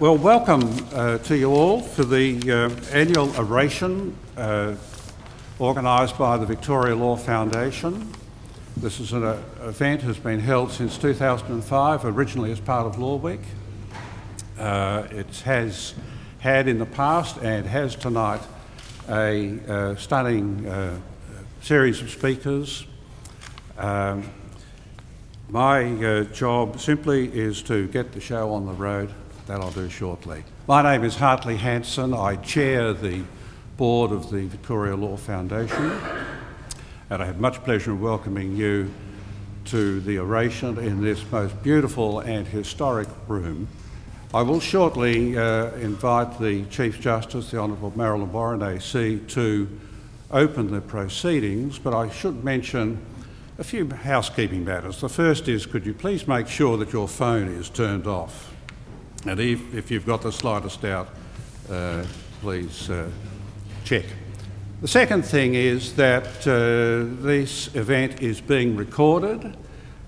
Well, welcome to you all for the annual oration organised by the Victoria Law Foundation. This is an event that has been held since 2005, originally as part of Law Week. It has had in the past and has tonight a stunning series of speakers. My job simply is to get the show on the road. That I'll do shortly. My name is Hartley Hanson. I chair the board of the Victoria Law Foundation, and I have much pleasure in welcoming you to the oration in this most beautiful and historic room. I will shortly invite the Chief Justice, the Honourable Marilyn Warren AC, to open the proceedings, but I should mention a few housekeeping matters. The first is, could you please make sure that your phone is turned off? And if you've got the slightest doubt, please check. The second thing is that this event is being recorded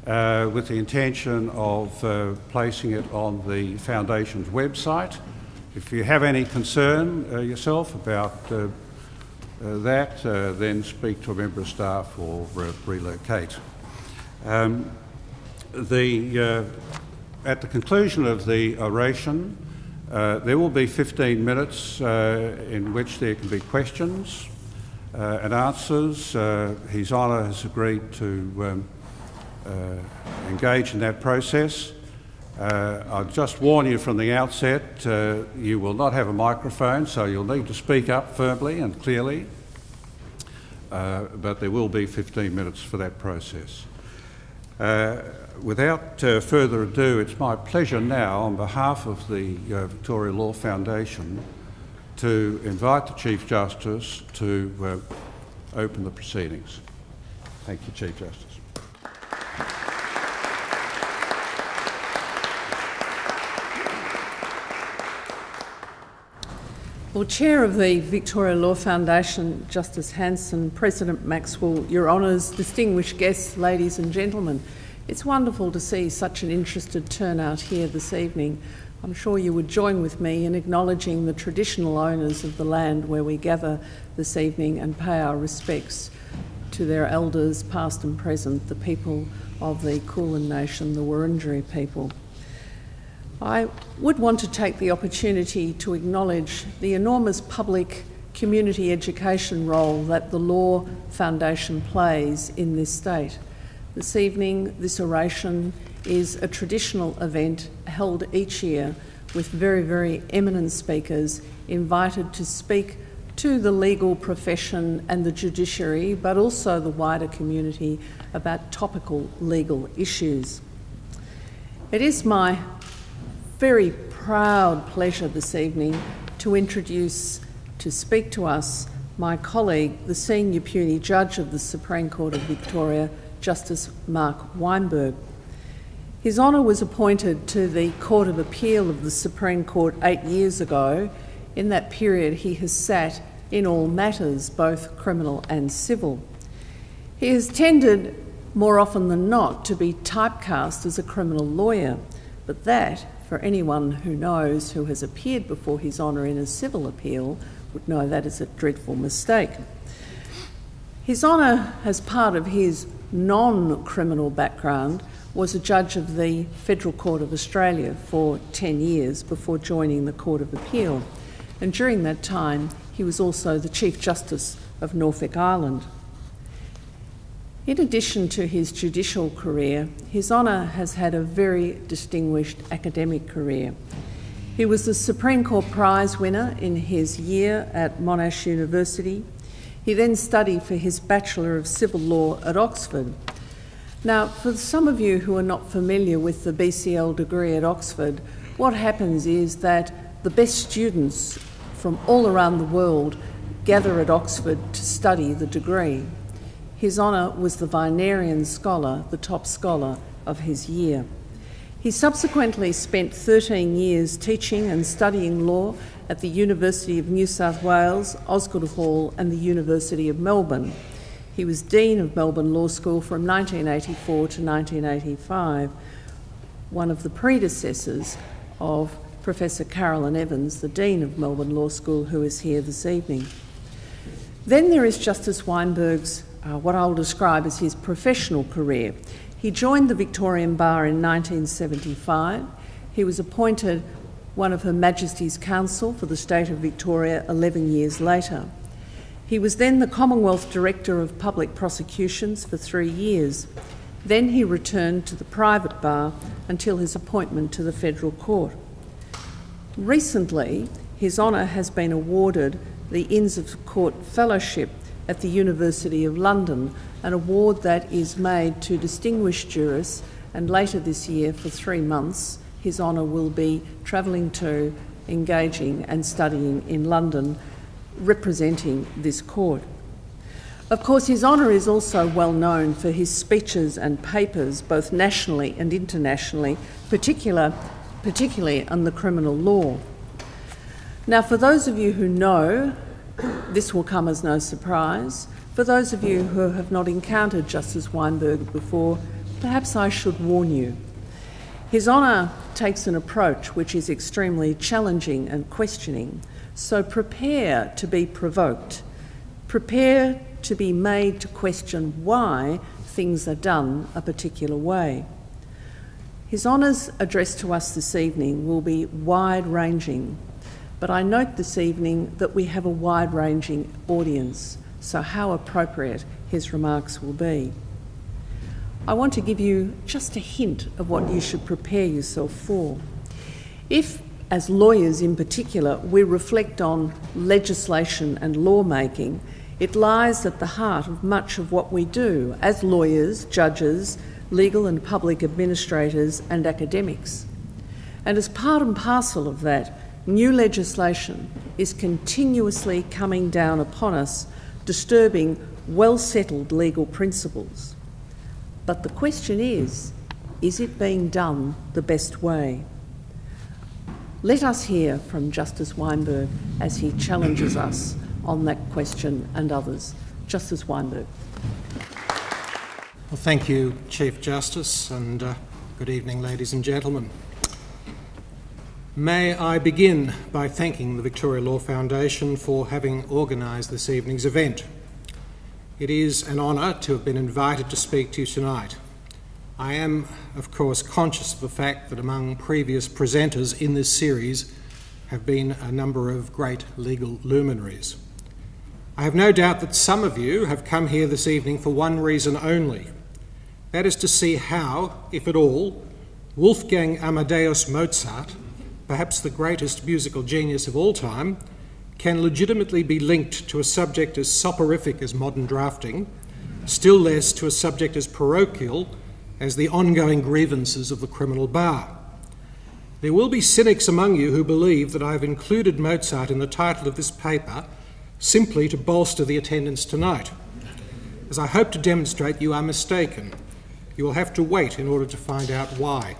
with the intention of placing it on the Foundation's website. If you have any concern yourself about that, then speak to a member of staff or relocate. At the conclusion of the oration, there will be 15 minutes in which there can be questions and answers. His Honour has agreed to engage in that process. I'll just warn you from the outset, you will not have a microphone, so you'll need to speak up firmly and clearly, but there will be 15 minutes for that process. Without further ado, it's my pleasure now, on behalf of the Victoria Law Foundation, to invite the Chief Justice to open the proceedings. Thank you, Chief Justice. Well, Chair of the Victoria Law Foundation, Justice Hanson, President Maxwell, Your Honours, distinguished guests, ladies and gentlemen, it's wonderful to see such an interested turnout here this evening. I'm sure you would join with me in acknowledging the traditional owners of the land where we gather this evening and pay our respects to their elders, past and present, the people of the Kulin Nation, the Wurundjeri people. I would want to take the opportunity to acknowledge the enormous public community education role that the Law Foundation plays in this state. This evening, this oration is a traditional event held each year with very, very eminent speakers invited to speak to the legal profession and the judiciary, but also the wider community about topical legal issues. It is my very proud pleasure this evening to introduce, to speak to us, my colleague, the Senior Puny Judge of the Supreme Court of Victoria, Justice Mark Weinberg. His Honour was appointed to the Court of Appeal of the Supreme Court 8 years ago. In that period, he has sat in all matters, both criminal and civil. He has tended, more often than not, to be typecast as a criminal lawyer, but that, for anyone who knows, who has appeared before His Honour in a civil appeal, would know that is a dreadful mistake. His Honour, as part of his non-criminal background, was a judge of the Federal Court of Australia for 10 years before joining the Court of Appeal. And during that time, he was also the Chief Justice of Norfolk Island. In addition to his judicial career, His Honour has had a very distinguished academic career. He was the Supreme Court Prize winner in his year at Monash University. He then studied for his Bachelor of Civil Law at Oxford. Now, for some of you who are not familiar with the BCL degree at Oxford, what happens is that the best students from all around the world gather at Oxford to study the degree. His Honour was the Vinerian scholar, the top scholar of his year. He subsequently spent 13 years teaching and studying law at the University of New South Wales, Osgoode Hall and the University of Melbourne. He was Dean of Melbourne Law School from 1984 to 1985, one of the predecessors of Professor Carolyn Evans, the Dean of Melbourne Law School, who is here this evening. Then there is Justice Weinberg's, what I'll describe as his professional career. He joined the Victorian Bar in 1975. He was appointed one of Her Majesty's counsel for the State of Victoria 11 years later. He was then the Commonwealth Director of Public Prosecutions for 3 years. Then he returned to the private bar until his appointment to the Federal Court. Recently, His Honour has been awarded the Inns of Court Fellowship at the University of London, an award that is made to distinguished jurists, and later this year, for 3 months, His Honour will be travelling to, engaging and studying in London, representing this court. Of course, His Honour is also well known for his speeches and papers, both nationally and internationally, particularly on the criminal law. Now, for those of you who know, this will come as no surprise. For those of you who have not encountered Justice Weinberg before, perhaps I should warn you. His Honour takes an approach which is extremely challenging and questioning, so prepare to be provoked. Prepare to be made to question why things are done a particular way. His Honour's address to us this evening will be wide-ranging, but I note this evening that we have a wide-ranging audience, so how appropriate his remarks will be. I want to give you just a hint of what you should prepare yourself for. If, as lawyers in particular, we reflect on legislation and lawmaking, it lies at the heart of much of what we do as lawyers, judges, legal and public administrators and academics. And as part and parcel of that, new legislation is continuously coming down upon us, disturbing well-settled legal principles. But the question is it being done the best way? Let us hear from Justice Weinberg as he challenges us on that question and others. Justice Weinberg. Well, thank you, Chief Justice, and good evening, ladies and gentlemen. May I begin by thanking the Victoria Law Foundation for having organised this evening's event. It is an honour to have been invited to speak to you tonight. I am, of course, conscious of the fact that among previous presenters in this series have been a number of great legal luminaries. I have no doubt that some of you have come here this evening for one reason only. That is to see how, if at all, Wolfgang Amadeus Mozart, perhaps the greatest musical genius of all time, can legitimately be linked to a subject as soporific as modern drafting, still less to a subject as parochial as the ongoing grievances of the criminal bar. There will be cynics among you who believe that I have included Mozart in the title of this paper simply to bolster the attendance tonight. As I hope to demonstrate, you are mistaken. You will have to wait in order to find out why.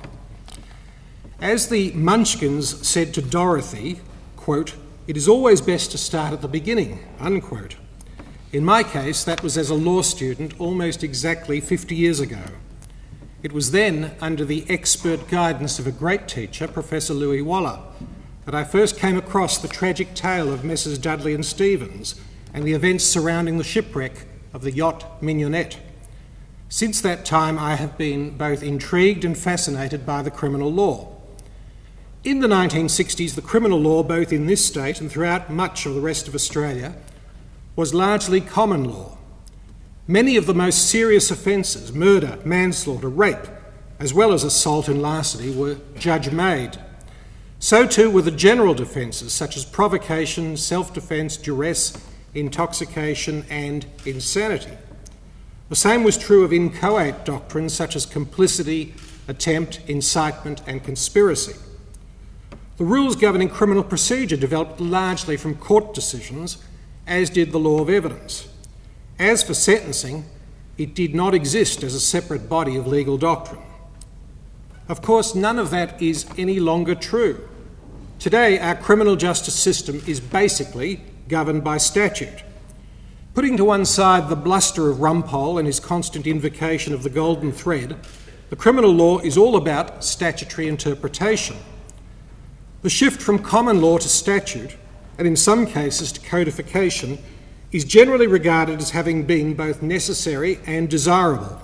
As the Munchkins said to Dorothy, quote, "It is always best to start at the beginning," unquote. In my case, that was as a law student almost exactly 50 years ago. It was then, under the expert guidance of a great teacher, Professor Louis Waller, that I first came across the tragic tale of Messrs Dudley and Stevens and the events surrounding the shipwreck of the yacht Mignonette. Since that time, I have been both intrigued and fascinated by the criminal law. In the 1960s, the criminal law, both in this state and throughout much of the rest of Australia, was largely common law. Many of the most serious offences, murder, manslaughter, rape, as well as assault and larceny, were judge-made. So too were the general defences, such as provocation, self-defence, duress, intoxication and insanity. The same was true of inchoate doctrines such as complicity, attempt, incitement and conspiracy. The rules governing criminal procedure developed largely from court decisions, as did the law of evidence. As for sentencing, it did not exist as a separate body of legal doctrine. Of course, none of that is any longer true. Today, our criminal justice system is basically governed by statute. Putting to one side the bluster of Rumpole and his constant invocation of the golden thread, the criminal law is all about statutory interpretation. The shift from common law to statute, and in some cases to codification, is generally regarded as having been both necessary and desirable.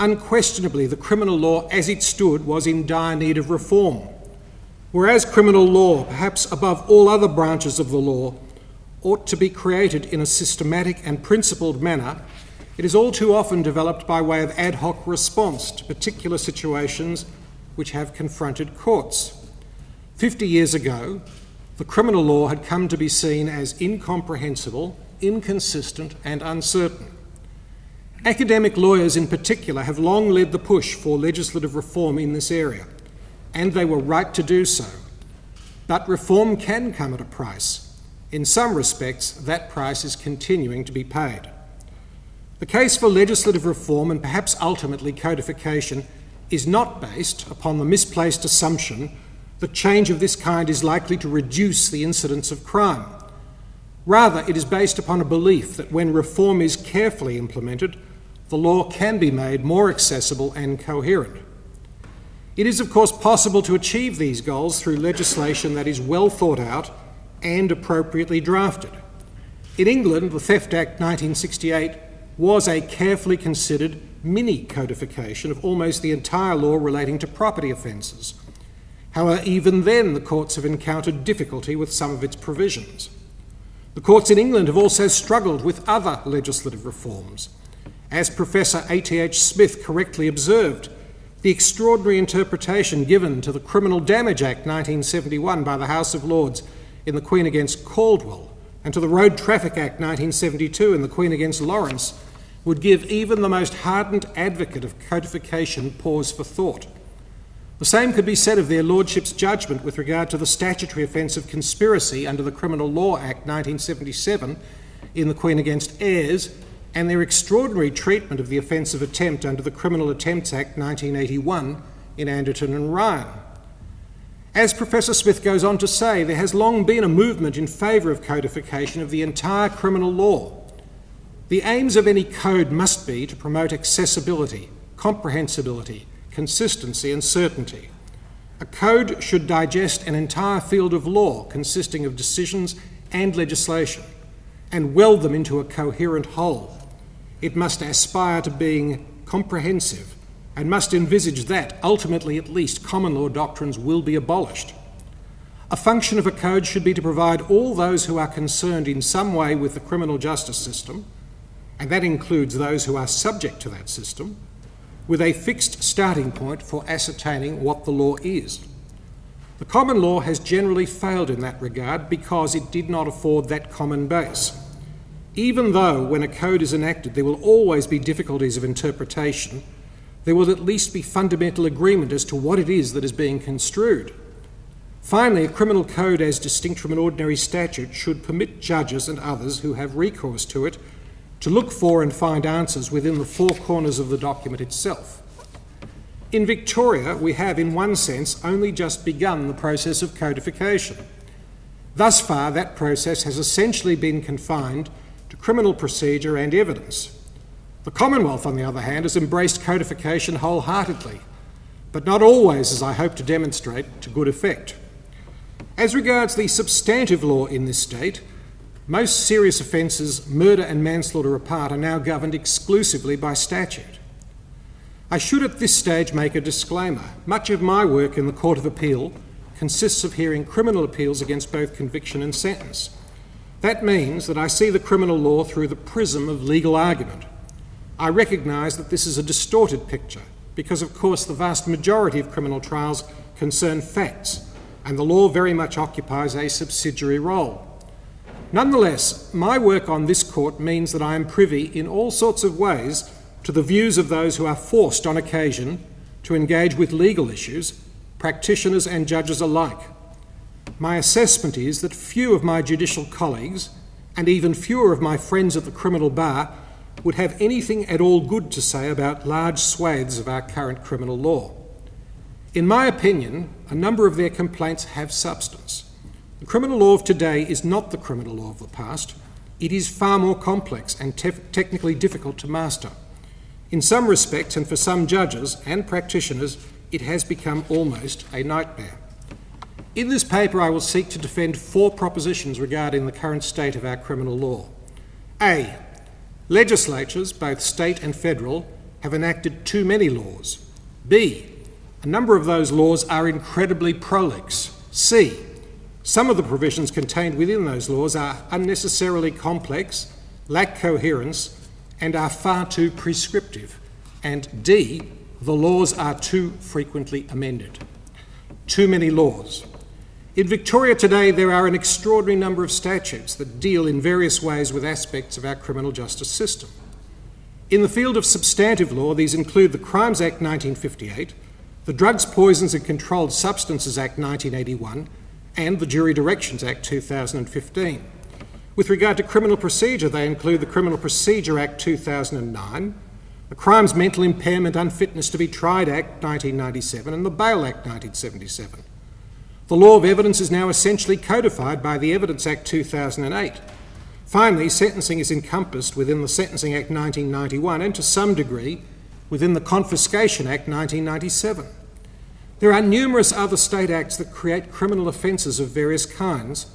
Unquestionably, the criminal law as it stood was in dire need of reform, whereas criminal law, perhaps above all other branches of the law, ought to be created in a systematic and principled manner. It is all too often developed by way of ad hoc response to particular situations which have confronted courts. 50 years ago, the criminal law had come to be seen as incomprehensible, inconsistent, and uncertain. Academic lawyers in particular have long led the push for legislative reform in this area, and they were right to do so. But reform can come at a price. In some respects, that price is continuing to be paid. The case for legislative reform, and perhaps ultimately codification, is not based upon the misplaced assumption that change of this kind is likely to reduce the incidence of crime. Rather, it is based upon a belief that when reform is carefully implemented, the law can be made more accessible and coherent. It is, of course, possible to achieve these goals through legislation that is well thought out and appropriately drafted. In England, the Theft Act 1968 was a carefully considered mini-codification of almost the entire law relating to property offences. However, even then, the courts have encountered difficulty with some of its provisions. The courts in England have also struggled with other legislative reforms. As Professor A.T.H. Smith correctly observed, the extraordinary interpretation given to the Criminal Damage Act 1971 by the House of Lords in the Queen against Caldwell and to the Road Traffic Act 1972 in the Queen against Lawrence would give even the most hardened advocate of codification pause for thought. The same could be said of their Lordships' judgment with regard to the statutory offence of conspiracy under the Criminal Law Act 1977 in the Queen against Ayres, and their extraordinary treatment of the offence of attempt under the Criminal Attempts Act 1981 in Anderton and Ryan. As Professor Smith goes on to say, there has long been a movement in favour of codification of the entire criminal law. The aims of any code must be to promote accessibility, comprehensibility, consistency and certainty. A code should digest an entire field of law consisting of decisions and legislation and weld them into a coherent whole. It must aspire to being comprehensive and must envisage that, ultimately at least, common law doctrines will be abolished. A function of a code should be to provide all those who are concerned in some way with the criminal justice system, and that includes those who are subject to that system, with a fixed starting point for ascertaining what the law is. The common law has generally failed in that regard because it did not afford that common base. Even though when a code is enacted there will always be difficulties of interpretation, there will at least be fundamental agreement as to what it is that is being construed. Finally, a criminal code as distinct from an ordinary statute should permit judges and others who have recourse to it to look for and find answers within the four corners of the document itself. In Victoria, we have, in one sense, only just begun the process of codification. Thus far, that process has essentially been confined to criminal procedure and evidence. The Commonwealth, on the other hand, has embraced codification wholeheartedly, but not always, as I hope to demonstrate, to good effect. As regards the substantive law in this state, most serious offences, murder and manslaughter apart, are now governed exclusively by statute. I should at this stage make a disclaimer. Much of my work in the Court of Appeal consists of hearing criminal appeals against both conviction and sentence. That means that I see the criminal law through the prism of legal argument. I recognise that this is a distorted picture because, of course, the vast majority of criminal trials concern facts, and the law very much occupies a subsidiary role. Nonetheless, my work on this court means that I am privy in all sorts of ways to the views of those who are forced on occasion to engage with legal issues, practitioners and judges alike. My assessment is that few of my judicial colleagues, and even fewer of my friends at the criminal bar, would have anything at all good to say about large swathes of our current criminal law. In my opinion, a number of their complaints have substance. The criminal law of today is not the criminal law of the past. It is far more complex and technically difficult to master. In some respects, and for some judges and practitioners, it has become almost a nightmare. In this paper, I will seek to defend four propositions regarding the current state of our criminal law. A. Legislatures, both state and federal, have enacted too many laws. B. A number of those laws are incredibly prolix. C. Some of the provisions contained within those laws are unnecessarily complex, lack coherence, and are far too prescriptive. And D. The laws are too frequently amended. Too many laws. In Victoria today, there are an extraordinary number of statutes that deal in various ways with aspects of our criminal justice system. In the field of substantive law, these include the Crimes Act 1958, the Drugs, Poisons, and Controlled Substances Act 1981, and the Jury Directions Act 2015. With regard to criminal procedure, they include the Criminal Procedure Act 2009, the Crimes Mental Impairment Unfitness to be Tried Act 1997, and the Bail Act 1977. The law of evidence is now essentially codified by the Evidence Act 2008. Finally, sentencing is encompassed within the Sentencing Act 1991 and, to some degree, within the Confiscation Act 1997. There are numerous other state acts that create criminal offences of various kinds,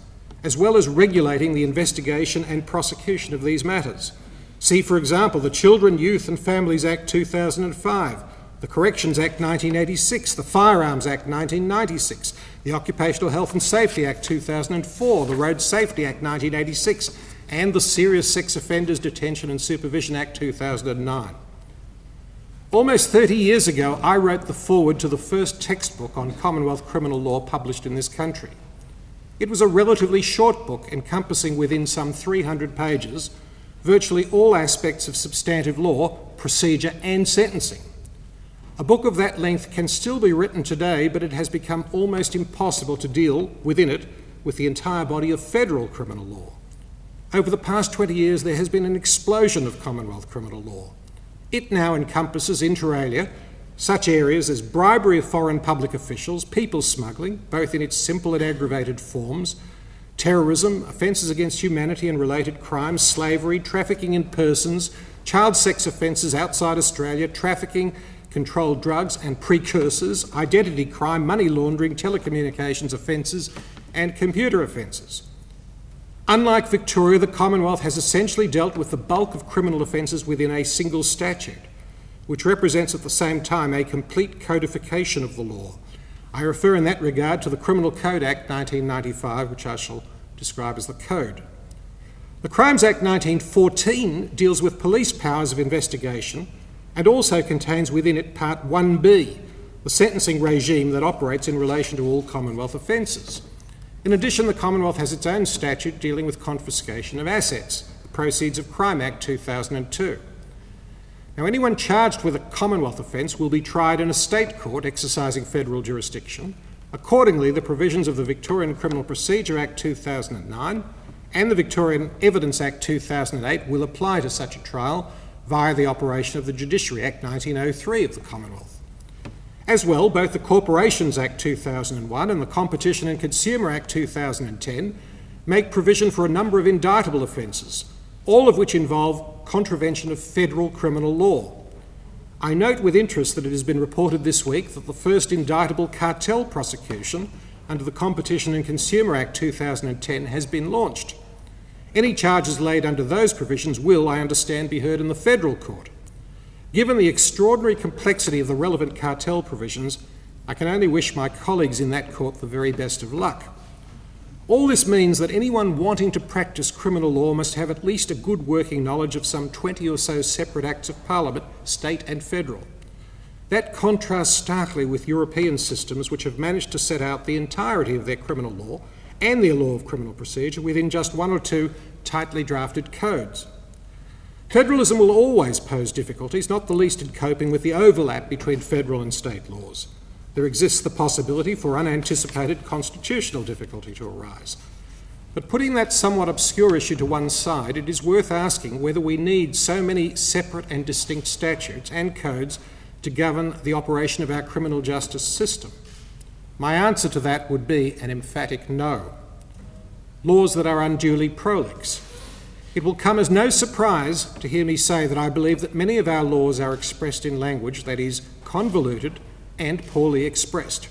as well as regulating the investigation and prosecution of these matters. See, for example, the Children, Youth and Families Act 2005, the Corrections Act 1986, the Firearms Act 1996, the Occupational Health and Safety Act 2004, the Road Safety Act 1986, and the Serious Sex Offenders Detention and Supervision Act 2009. Almost 30 years ago, I wrote the foreword to the first textbook on Commonwealth criminal law published in this country. It was a relatively short book encompassing within some 300 pages virtually all aspects of substantive law, procedure and sentencing. A book of that length can still be written today, but it has become almost impossible to deal within it with the entire body of federal criminal law. Over the past 20 years, there has been an explosion of Commonwealth criminal law. It now encompasses, inter alia, such areas as bribery of foreign public officials, people smuggling, both in its simple and aggravated forms, terrorism, offences against humanity and related crimes, slavery, trafficking in persons, child sex offences outside Australia, trafficking, controlled drugs and precursors, identity crime, money laundering, telecommunications offences and computer offences. Unlike Victoria, the Commonwealth has essentially dealt with the bulk of criminal offences within a single statute, which represents at the same time a complete codification of the law. I refer in that regard to the Criminal Code Act 1995, which I shall describe as the Code. The Crimes Act 1914 deals with police powers of investigation and also contains within it Part 1B, the sentencing regime that operates in relation to all Commonwealth offences. In addition, the Commonwealth has its own statute dealing with confiscation of assets, the Proceeds of Crime Act 2002. Now, anyone charged with a Commonwealth offence will be tried in a state court exercising federal jurisdiction. Accordingly, the provisions of the Victorian Criminal Procedure Act 2009 and the Victorian Evidence Act 2008 will apply to such a trial via the operation of the Judiciary Act 1903 of the Commonwealth. As well, both the Corporations Act 2001 and the Competition and Consumer Act 2010 make provision for a number of indictable offences, all of which involve contravention of federal criminal law. I note with interest that it has been reported this week that the first indictable cartel prosecution under the Competition and Consumer Act 2010 has been launched. Any charges laid under those provisions will, I understand, be heard in the federal court. Given the extraordinary complexity of the relevant cartel provisions, I can only wish my colleagues in that court the very best of luck. All this means that anyone wanting to practice criminal law must have at least a good working knowledge of some 20 or so separate acts of parliament, state and federal. That contrasts starkly with European systems which have managed to set out the entirety of their criminal law and their law of criminal procedure within just one or two tightly drafted codes. Federalism will always pose difficulties, not the least in coping with the overlap between federal and state laws. There exists the possibility for unanticipated constitutional difficulty to arise. But putting that somewhat obscure issue to one side, it is worth asking whether we need so many separate and distinct statutes and codes to govern the operation of our criminal justice system. My answer to that would be an emphatic no. Laws that are unduly prolix. It will come as no surprise to hear me say that I believe that many of our laws are expressed in language that is convoluted and poorly expressed.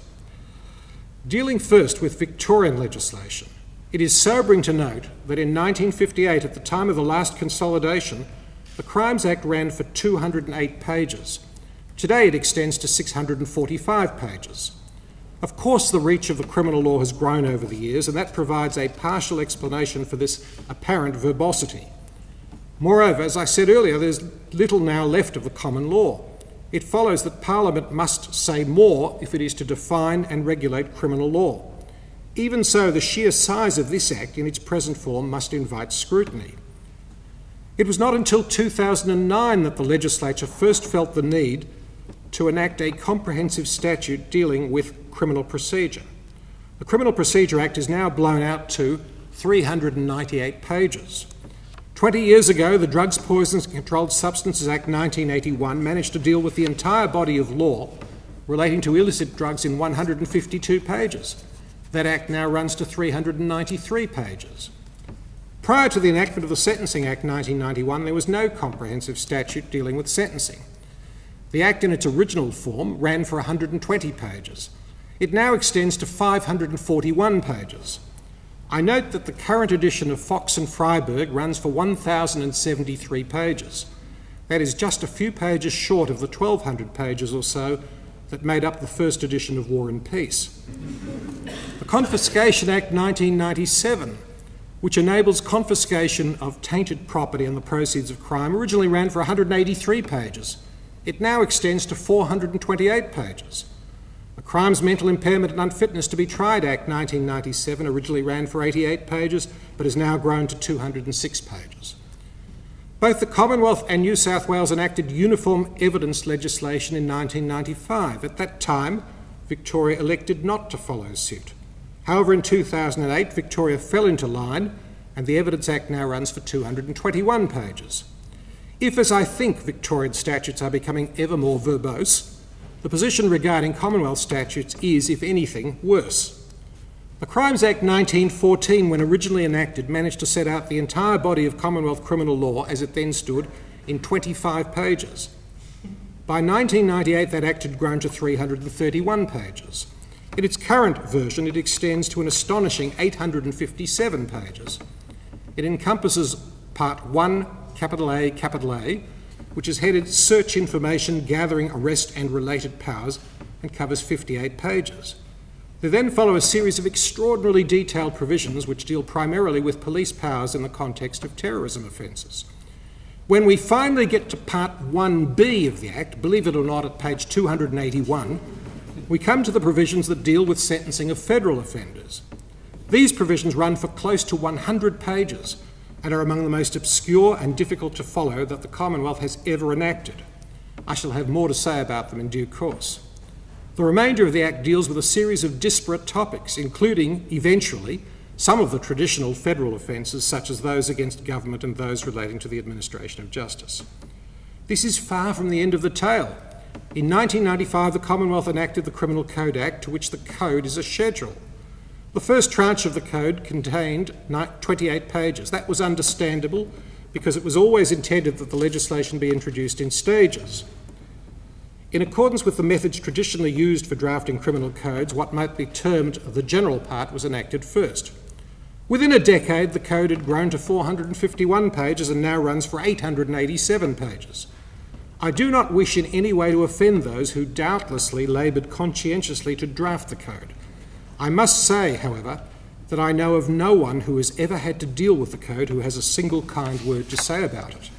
Dealing first with Victorian legislation, it is sobering to note that in 1958, at the time of the last consolidation, the Crimes Act ran for 208 pages. Today it extends to 645 pages. Of course, the reach of the criminal law has grown over the years, and that provides a partial explanation for this apparent verbosity. Moreover, as I said earlier, there's little now left of the common law. It follows that Parliament must say more if it is to define and regulate criminal law. Even so, the sheer size of this Act in its present form must invite scrutiny. It was not until 2009 that the legislature first felt the need to enact a comprehensive statute dealing with criminal procedure. The Criminal Procedure Act is now blown out to 398 pages. 20 years ago, the Drugs, Poisons, and Controlled Substances Act 1981 managed to deal with the entire body of law relating to illicit drugs in 152 pages. That Act now runs to 393 pages. Prior to the enactment of the Sentencing Act 1991, there was no comprehensive statute dealing with sentencing. The Act in its original form ran for 120 pages. It now extends to 541 pages. I note that the current edition of Fox and Freiberg runs for 1,073 pages. That is just a few pages short of the 1,200 pages or so that made up the first edition of War and Peace. The Confiscation Act 1997, which enables confiscation of tainted property and the proceeds of crime, originally ran for 183 pages. It now extends to 428 pages. The Crimes, Mental Impairment and Unfitness to be Tried Act 1997 originally ran for 88 pages, but has now grown to 206 pages. Both the Commonwealth and New South Wales enacted uniform evidence legislation in 1995. At that time, Victoria elected not to follow suit. However, in 2008, Victoria fell into line, and the Evidence Act now runs for 221 pages. If, as I think, Victorian statutes are becoming ever more verbose, the position regarding Commonwealth statutes is, if anything, worse. The Crimes Act 1914, when originally enacted, managed to set out the entire body of Commonwealth criminal law as it then stood in 25 pages. By 1998, that Act had grown to 331 pages. In its current version, it extends to an astonishing 857 pages. It encompasses Part 1, capital A, which is headed Search, Information, Gathering, Arrest and Related Powers, and covers 58 pages. They then follow a series of extraordinarily detailed provisions which deal primarily with police powers in the context of terrorism offences. When we finally get to Part 1B of the Act, believe it or not, at page 281, we come to the provisions that deal with sentencing of federal offenders. These provisions run for close to 100 pages, and are among the most obscure and difficult to follow that the Commonwealth has ever enacted. I shall have more to say about them in due course. The remainder of the Act deals with a series of disparate topics, including, eventually, some of the traditional federal offences, such as those against government and those relating to the administration of justice. This is far from the end of the tale. In 1995, the Commonwealth enacted the Criminal Code Act, to which the Code is a schedule. The first tranche of the Code contained 28 pages. That was understandable because it was always intended that the legislation be introduced in stages. In accordance with the methods traditionally used for drafting criminal codes, what might be termed the general part was enacted first. Within a decade, the Code had grown to 451 pages and now runs for 887 pages. I do not wish in any way to offend those who doubtlessly laboured conscientiously to draft the Code. I must say, however, that I know of no one who has ever had to deal with the Code who has a single kind word to say about it.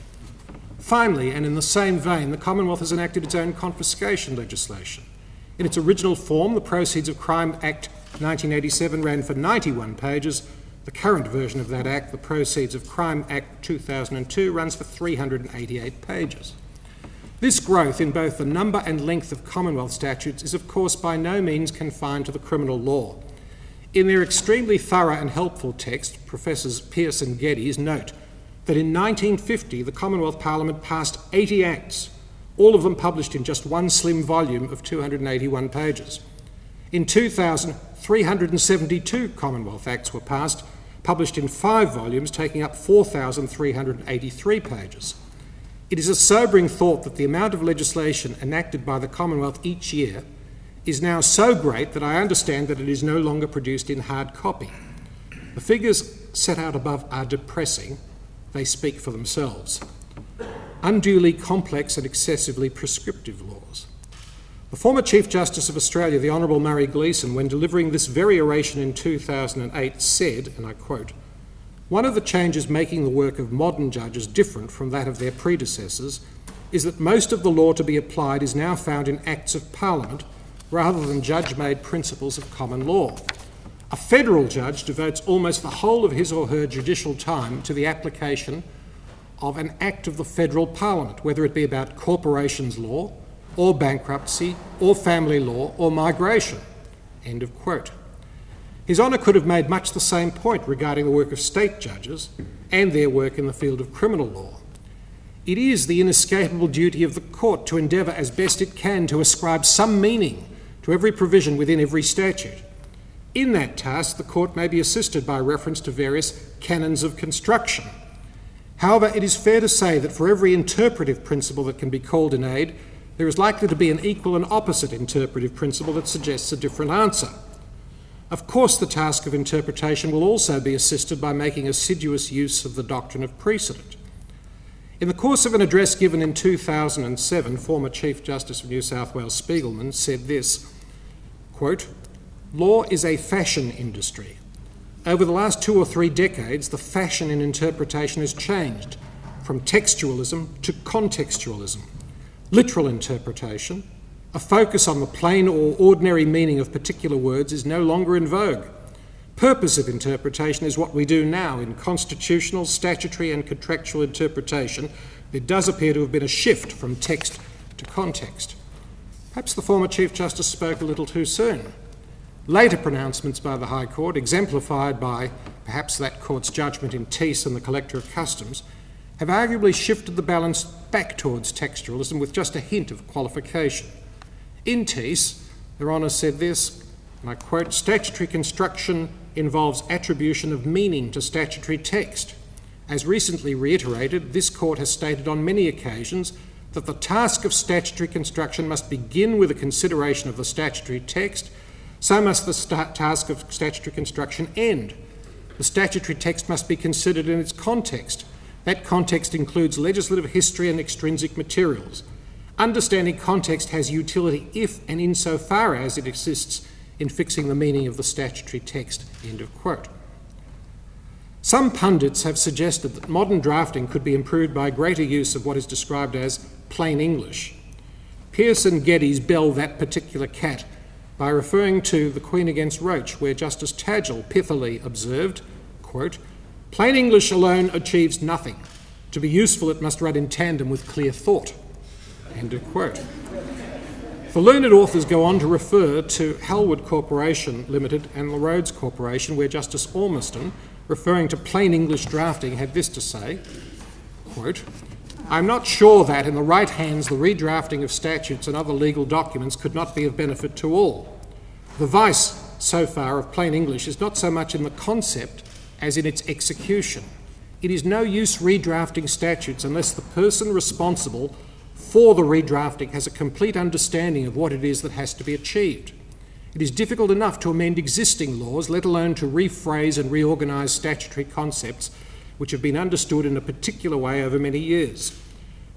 Finally, and in the same vein, the Commonwealth has enacted its own confiscation legislation. In its original form, the Proceeds of Crime Act 1987 ran for 91 pages. The current version of that Act, the Proceeds of Crime Act 2002, runs for 388 pages. This growth in both the number and length of Commonwealth statutes is, of course, by no means confined to the criminal law. In their extremely thorough and helpful text, Professors Pearce and Geddes note that in 1950 the Commonwealth Parliament passed 80 acts, all of them published in just one slim volume of 281 pages. In 2000, 372 Commonwealth acts were passed, published in 5 volumes, taking up 4,383 pages. It is a sobering thought that the amount of legislation enacted by the Commonwealth each year is now so great that I understand that it is no longer produced in hard copy. The figures set out above are depressing. They speak for themselves. Unduly complex and excessively prescriptive laws. The former Chief Justice of Australia, the Honourable Murray Gleeson, when delivering this very oration in 2008 said, and I quote, "One of the changes making the work of modern judges different from that of their predecessors is that most of the law to be applied is now found in Acts of Parliament rather than judge-made principles of common law. A federal judge devotes almost the whole of his or her judicial time to the application of an act of the federal parliament, whether it be about corporations law, or bankruptcy, or family law, or migration." End of quote. His Honour could have made much the same point regarding the work of state judges and their work in the field of criminal law. It is the inescapable duty of the court to endeavour as best it can to ascribe some meaning to every provision within every statute. In that task, the court may be assisted by reference to various canons of construction. However, it is fair to say that for every interpretive principle that can be called in aid, there is likely to be an equal and opposite interpretive principle that suggests a different answer. Of course, the task of interpretation will also be assisted by making assiduous use of the doctrine of precedent. In the course of an address given in 2007, former Chief Justice of New South Wales Spiegelman said this, quote, "Law is a fashion industry. Over the last 2 or 3 decades, the fashion in interpretation has changed from textualism to contextualism, literal interpretation. A focus on the plain or ordinary meaning of particular words is no longer in vogue. Purpose of interpretation is what we do now in constitutional, statutory, and contractual interpretation. There does appear to have been a shift from text to context." Perhaps the former Chief Justice spoke a little too soon. Later pronouncements by the High Court, exemplified by perhaps that court's judgment in Teese and the Collector of Customs, have arguably shifted the balance back towards textualism with just a hint of qualification. In Teese, Her Honour said this, and I quote, "Statutory construction involves attribution of meaning to statutory text. As recently reiterated, this court has stated on many occasions that the task of statutory construction must begin with a consideration of the statutory text. So must the task of statutory construction end. The statutory text must be considered in its context. That context includes legislative history and extrinsic materials. Understanding context has utility if and insofar as it exists in fixing the meaning of the statutory text." End of quote. Some pundits have suggested that modern drafting could be improved by greater use of what is described as plain English. Pearce and Geddes bell that particular cat by referring to The Queen Against Roach, where Justice Tadgell pithily observed, quote, "Plain English alone achieves nothing. To be useful, it must run in tandem with clear thought." End of quote. The learned authors go on to refer to Halwood Corporation Limited and the Rhodes Corporation, where Justice Ormiston, referring to plain English drafting, had this to say, quote, "I'm not sure that, in the right hands, the redrafting of statutes and other legal documents could not be of benefit to all. The vice, so far, of plain English is not so much in the concept as in its execution. It is no use redrafting statutes unless the person responsible for the redrafting has a complete understanding of what it is that has to be achieved. It is difficult enough to amend existing laws, let alone to rephrase and reorganise statutory concepts which have been understood in a particular way over many years.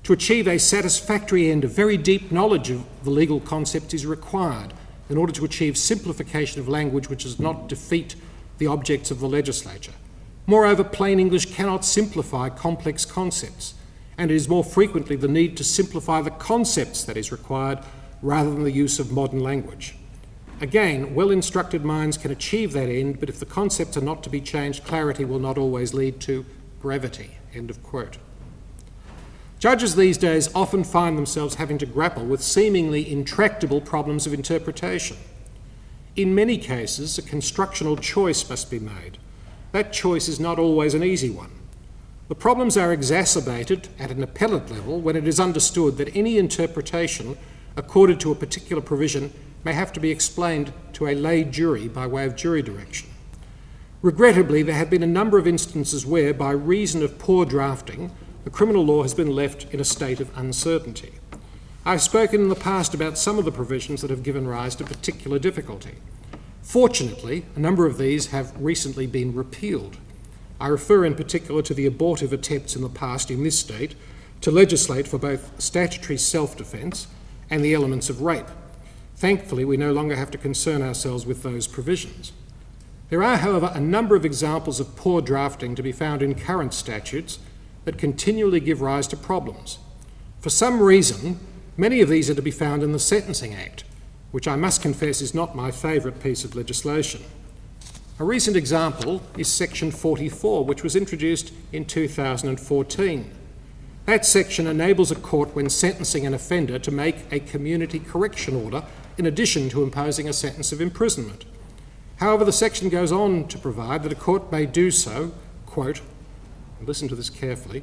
To achieve a satisfactory end, a very deep knowledge of the legal concepts is required in order to achieve simplification of language which does not defeat the objects of the legislature. Moreover, plain English cannot simplify complex concepts, and it is more frequently the need to simplify the concepts that is required rather than the use of modern language. Again, well-instructed minds can achieve that end, but if the concepts are not to be changed, clarity will not always lead to brevity." End of quote. Judges these days often find themselves having to grapple with seemingly intractable problems of interpretation. In many cases, a constructional choice must be made. That choice is not always an easy one. The problems are exacerbated at an appellate level when it is understood that any interpretation accorded to a particular provision may have to be explained to a lay jury by way of jury direction. Regrettably, there have been a number of instances where, by reason of poor drafting, the criminal law has been left in a state of uncertainty. I've spoken in the past about some of the provisions that have given rise to particular difficulty. Fortunately, a number of these have recently been repealed. I refer in particular to the abortive attempts in the past in this state to legislate for both statutory self-defence and the elements of rape. Thankfully, we no longer have to concern ourselves with those provisions. There are, however, a number of examples of poor drafting to be found in current statutes that continually give rise to problems. For some reason, many of these are to be found in the Sentencing Act, which I must confess is not my favourite piece of legislation. A recent example is Section 44, which was introduced in 2014. That section enables a court, when sentencing an offender, to make a community correction order in addition to imposing a sentence of imprisonment. However, the section goes on to provide that a court may do so, quote, and listen to this carefully,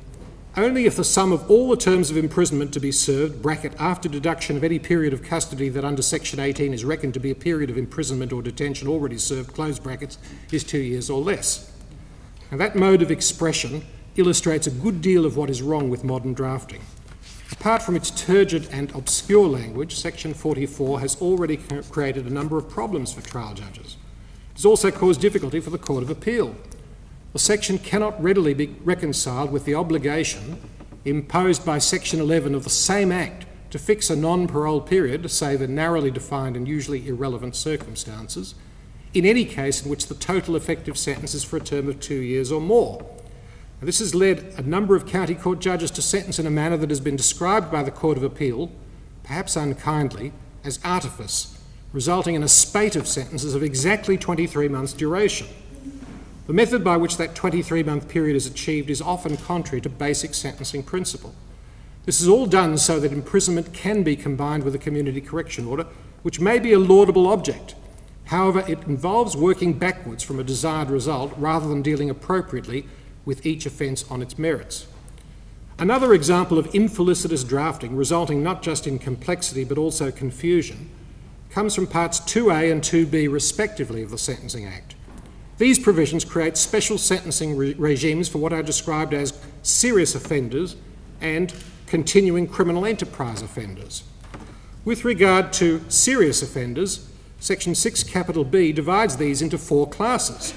only if the sum of all the terms of imprisonment to be served, bracket, after deduction of any period of custody that under Section 18 is reckoned to be a period of imprisonment or detention already served, close brackets, is 2 years or less. And that mode of expression illustrates a good deal of what is wrong with modern drafting. Apart from its turgid and obscure language, Section 44 has already created a number of problems for trial judges. It's also caused difficulty for the Court of Appeal. The section cannot readily be reconciled with the obligation imposed by Section 11 of the same Act to fix a non-parole period, save in narrowly defined and usually irrelevant circumstances, in any case in which the total effective sentence is for a term of 2 years or more. Now, this has led a number of county court judges to sentence in a manner that has been described by the Court of Appeal, perhaps unkindly, as artifice, resulting in a spate of sentences of exactly 23 months' duration. The method by which that 23-month period is achieved is often contrary to basic sentencing principle. This is all done so that imprisonment can be combined with a community correction order, which may be a laudable object. However, it involves working backwards from a desired result rather than dealing appropriately with each offence on its merits. Another example of infelicitous drafting, resulting not just in complexity but also confusion, comes from Parts 2A and 2B respectively of the Sentencing Act. These provisions create special sentencing regimes for what are described as serious offenders and continuing criminal enterprise offenders. With regard to serious offenders, Section 6B divides these into four classes: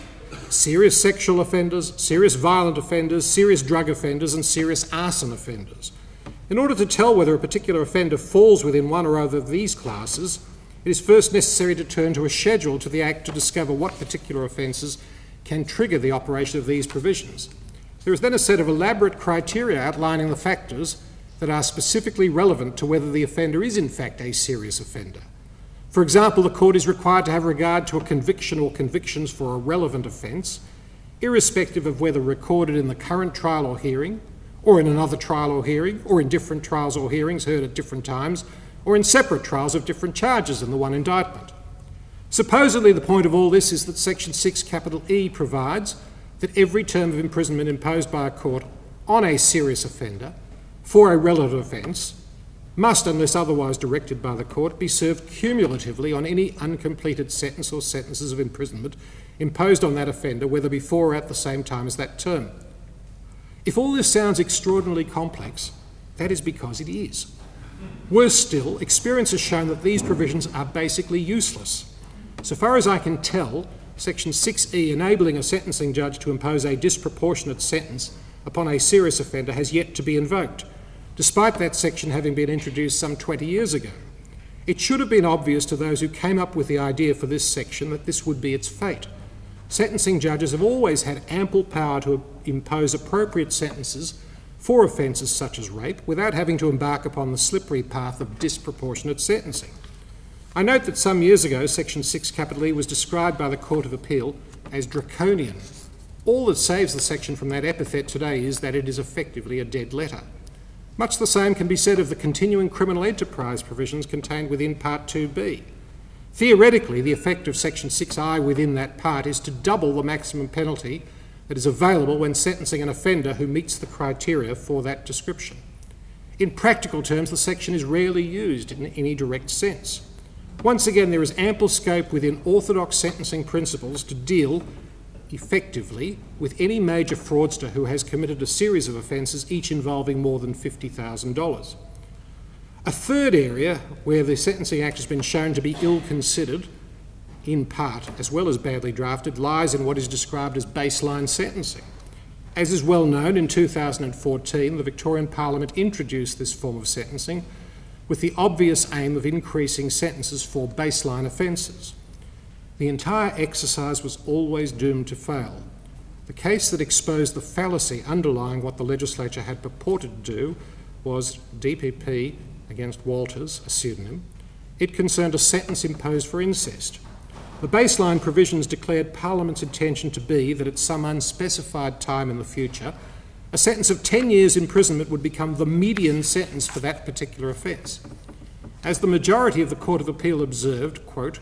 serious sexual offenders, serious violent offenders, serious drug offenders, and serious arson offenders. In order to tell whether a particular offender falls within one or other of these classes, it is first necessary to turn to a schedule to the Act to discover what particular offences can trigger the operation of these provisions. There is then a set of elaborate criteria outlining the factors that are specifically relevant to whether the offender is in fact a serious offender. For example, the Court is required to have regard to a conviction or convictions for a relevant offence, irrespective of whether recorded in the current trial or hearing, or in another trial or hearing, or in different trials or hearings heard at different times, or in separate trials of different charges than the one indictment. Supposedly, the point of all this is that Section 6E provides that every term of imprisonment imposed by a court on a serious offender for a relevant offence must, unless otherwise directed by the court, be served cumulatively on any uncompleted sentence or sentences of imprisonment imposed on that offender, whether before or at the same time as that term. If all this sounds extraordinarily complex, that is because it is. Worse still, experience has shown that these provisions are basically useless. So far as I can tell, Section 6E enabling a sentencing judge to impose a disproportionate sentence upon a serious offender has yet to be invoked, despite that section having been introduced some 20 years ago. It should have been obvious to those who came up with the idea for this section that this would be its fate. Sentencing judges have always had ample power to impose appropriate sentences for offences such as rape, without having to embark upon the slippery path of disproportionate sentencing. I note that some years ago, Section 6E was described by the Court of Appeal as draconian. All that saves the section from that epithet today is that it is effectively a dead letter. Much the same can be said of the continuing criminal enterprise provisions contained within Part 2B. Theoretically, the effect of Section 6I within that part is to double the maximum penalty that is available when sentencing an offender who meets the criteria for that description. In practical terms, the section is rarely used in any direct sense. Once again, there is ample scope within orthodox sentencing principles to deal effectively with any major fraudster who has committed a series of offences, each involving more than $50,000. A third area where the Sentencing Act has been shown to be ill-considered, in part, as well as badly drafted, lies in what is described as baseline sentencing. As is well known, in 2014, the Victorian Parliament introduced this form of sentencing with the obvious aim of increasing sentences for baseline offences. The entire exercise was always doomed to fail. The case that exposed the fallacy underlying what the legislature had purported to do was DPP against Walters, a pseudonym. It concerned a sentence imposed for incest. The baseline provisions declared Parliament's intention to be that at some unspecified time in the future, a sentence of 10 years imprisonment would become the median sentence for that particular offence. As the majority of the Court of Appeal observed, quote,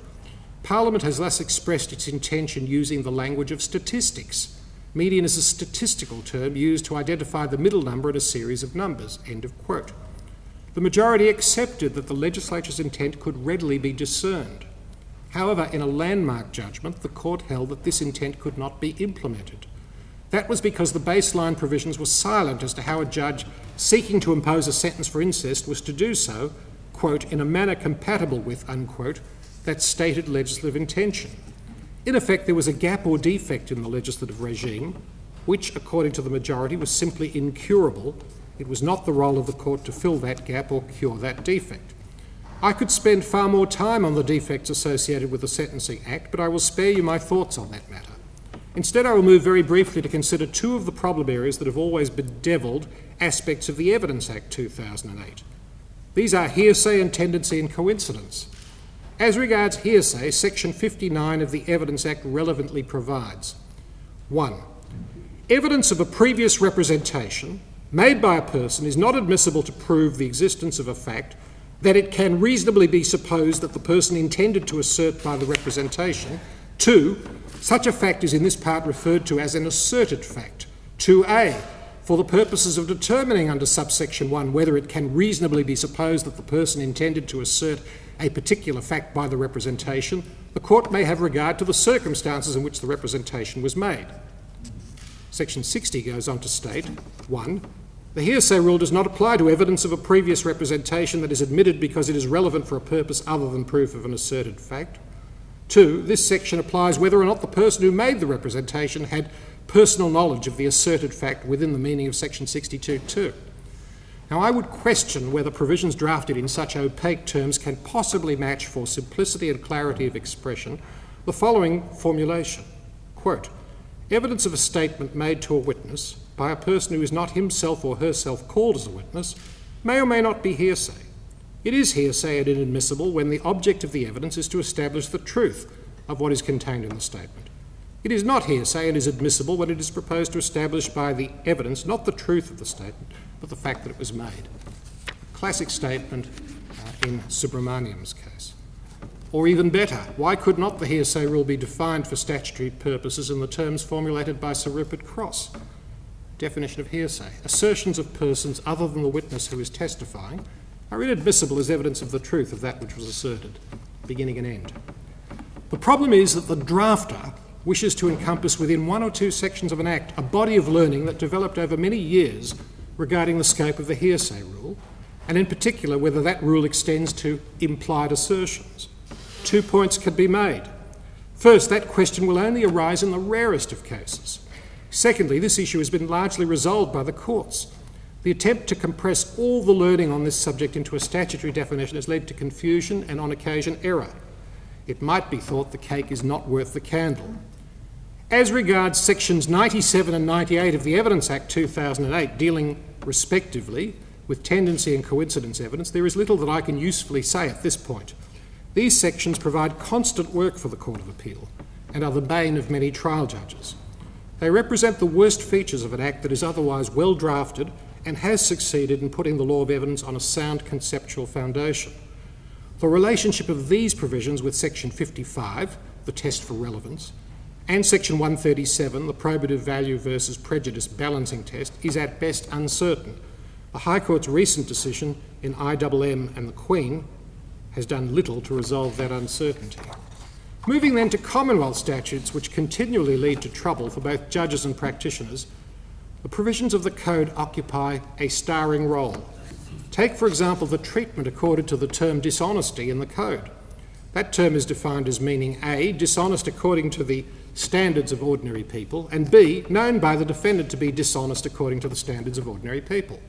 Parliament has thus expressed its intention using the language of statistics. Median is a statistical term used to identify the middle number in a series of numbers, end of quote. The majority accepted that the legislature's intent could readily be discerned. However, in a landmark judgment, the court held that this intent could not be implemented. That was because the baseline provisions were silent as to how a judge seeking to impose a sentence for incest was to do so, quote, in a manner compatible with, unquote, that stated legislative intention. In effect, there was a gap or defect in the legislative regime, which, according to the majority, was simply incurable. It was not the role of the court to fill that gap or cure that defect. I could spend far more time on the defects associated with the Sentencing Act, but I will spare you my thoughts on that matter. Instead, I will move very briefly to consider two of the problem areas that have always bedeviled aspects of the Evidence Act 2008. These are hearsay and tendency and coincidence. As regards hearsay, Section 59 of the Evidence Act relevantly provides: 1. Evidence of a previous representation made by a person is not admissible to prove the existence of a fact that it can reasonably be supposed that the person intended to assert by the representation. 2. Such a fact is in this part referred to as an asserted fact. 2A. For the purposes of determining under subsection 1 whether it can reasonably be supposed that the person intended to assert a particular fact by the representation, the court may have regard to the circumstances in which the representation was made. Section 60 goes on to state, 1. The hearsay rule does not apply to evidence of a previous representation that is admitted because it is relevant for a purpose other than proof of an asserted fact. 2. This section applies whether or not the person who made the representation had personal knowledge of the asserted fact within the meaning of Section 62(2). Now, I would question whether provisions drafted in such opaque terms can possibly match, for simplicity and clarity of expression, the following formulation, quote, evidence of a statement made to a witness by a person who is not himself or herself called as a witness may or may not be hearsay. It is hearsay and inadmissible when the object of the evidence is to establish the truth of what is contained in the statement. It is not hearsay and is admissible when it is proposed to establish by the evidence not the truth of the statement, but the fact that it was made. A classic statement in Subramaniam's case. Or even better, why could not the hearsay rule be defined for statutory purposes in the terms formulated by Sir Rupert Cross? Definition of hearsay. Assertions of persons other than the witness who is testifying are inadmissible as evidence of the truth of that which was asserted, beginning and end. The problem is that the drafter wishes to encompass within one or two sections of an act a body of learning that developed over many years regarding the scope of the hearsay rule, and in particular whether that rule extends to implied assertions. 2 points can be made. First, that question will only arise in the rarest of cases. Secondly, this issue has been largely resolved by the courts. The attempt to compress all the learning on this subject into a statutory definition has led to confusion and, on occasion, error. It might be thought the cake is not worth the candle. As regards sections 97 and 98 of the Evidence Act 2008, dealing respectively with tendency and coincidence evidence, there is little that I can usefully say at this point. These sections provide constant work for the Court of Appeal and are the bane of many trial judges. They represent the worst features of an act that is otherwise well drafted and has succeeded in putting the law of evidence on a sound conceptual foundation. The relationship of these provisions with Section 55, the test for relevance, and Section 137, the probative value versus prejudice balancing test, is at best uncertain. The High Court's recent decision in IMM and the Queen has done little to resolve that uncertainty. Moving then to Commonwealth statutes, which continually lead to trouble for both judges and practitioners, the provisions of the Code occupy a starring role. Take, for example, the treatment accorded to the term dishonesty in the Code. That term is defined as meaning A, dishonest according to the standards of ordinary people, and B, known by the defendant to be dishonest according to the standards of ordinary people.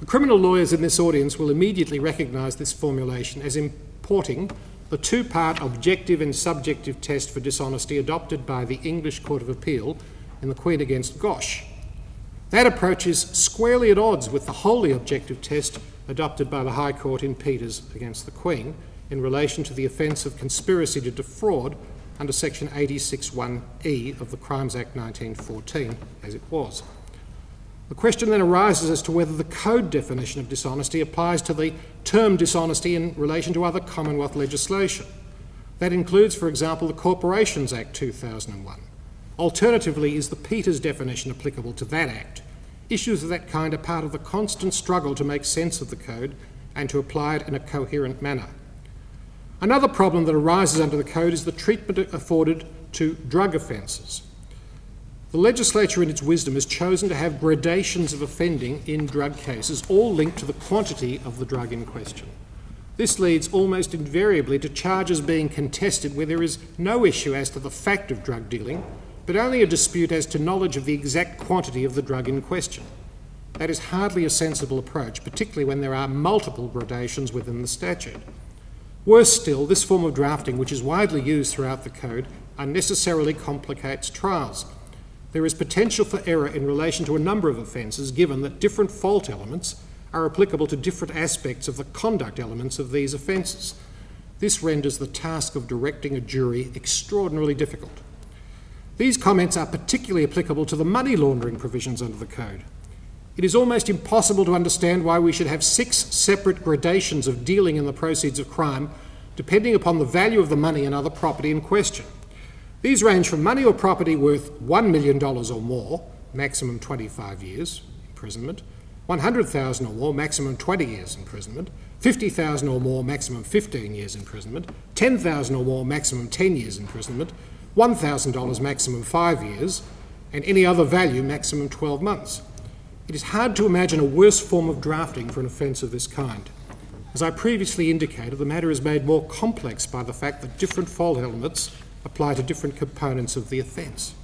The criminal lawyers in this audience will immediately recognise this formulation as importing the two-part objective and subjective test for dishonesty adopted by the English Court of Appeal in the Queen against Gosch. That approach is squarely at odds with the wholly objective test adopted by the High Court in Peters against the Queen in relation to the offence of conspiracy to defraud under section 86(1)(e) of the Crimes Act 1914, as it was. The question then arises as to whether the Code definition of dishonesty applies to the term dishonesty in relation to other Commonwealth legislation. That includes, for example, the Corporations Act 2001. Alternatively, is the Peters definition applicable to that Act? Issues of that kind are part of the constant struggle to make sense of the Code and to apply it in a coherent manner. Another problem that arises under the Code is the treatment afforded to drug offences. The legislature, in its wisdom, has chosen to have gradations of offending in drug cases, all linked to the quantity of the drug in question. This leads almost invariably to charges being contested where there is no issue as to the fact of drug dealing, but only a dispute as to knowledge of the exact quantity of the drug in question. That is hardly a sensible approach, particularly when there are multiple gradations within the statute. Worse still, this form of drafting, which is widely used throughout the Code, unnecessarily complicates trials. There is potential for error in relation to a number of offences, given that different fault elements are applicable to different aspects of the conduct elements of these offences. This renders the task of directing a jury extraordinarily difficult. These comments are particularly applicable to the money laundering provisions under the Code. It is almost impossible to understand why we should have 6 separate gradations of dealing in the proceeds of crime, depending upon the value of the money and other property in question. These range from money or property worth $1 million or more, maximum 25 years imprisonment, $100,000 or more, maximum 20 years imprisonment, $50,000 or more, maximum 15 years imprisonment, $10,000 or more, maximum 10 years imprisonment, $1,000 maximum 5 years, and any other value maximum 12 months. It is hard to imagine a worse form of drafting for an offence of this kind. As I previously indicated, the matter is made more complex by the fact that different fault elements apply to different components of the offence.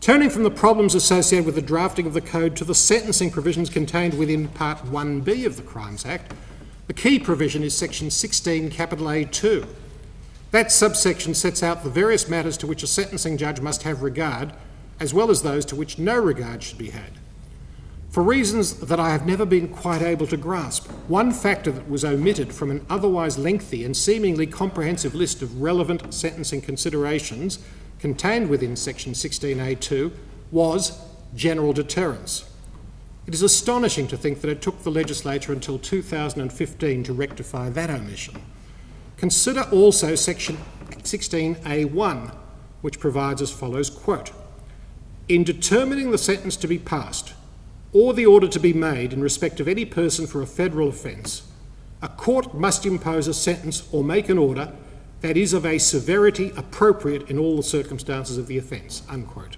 Turning from the problems associated with the drafting of the Code to the sentencing provisions contained within Part 1B of the Crimes Act, the key provision is section 16(A)(2). That subsection sets out the various matters to which a sentencing judge must have regard, as well as those to which no regard should be had. For reasons that I have never been quite able to grasp, one factor that was omitted from an otherwise lengthy and seemingly comprehensive list of relevant sentencing considerations contained within section 16(A)(2) was general deterrence. It is astonishing to think that it took the legislature until 2015 to rectify that omission. Consider also section 16(A)(1), which provides as follows, quote, "In determining the sentence to be passed, or the order to be made in respect of any person for a federal offence, a court must impose a sentence or make an order that is of a severity appropriate in all the circumstances of the offence," unquote.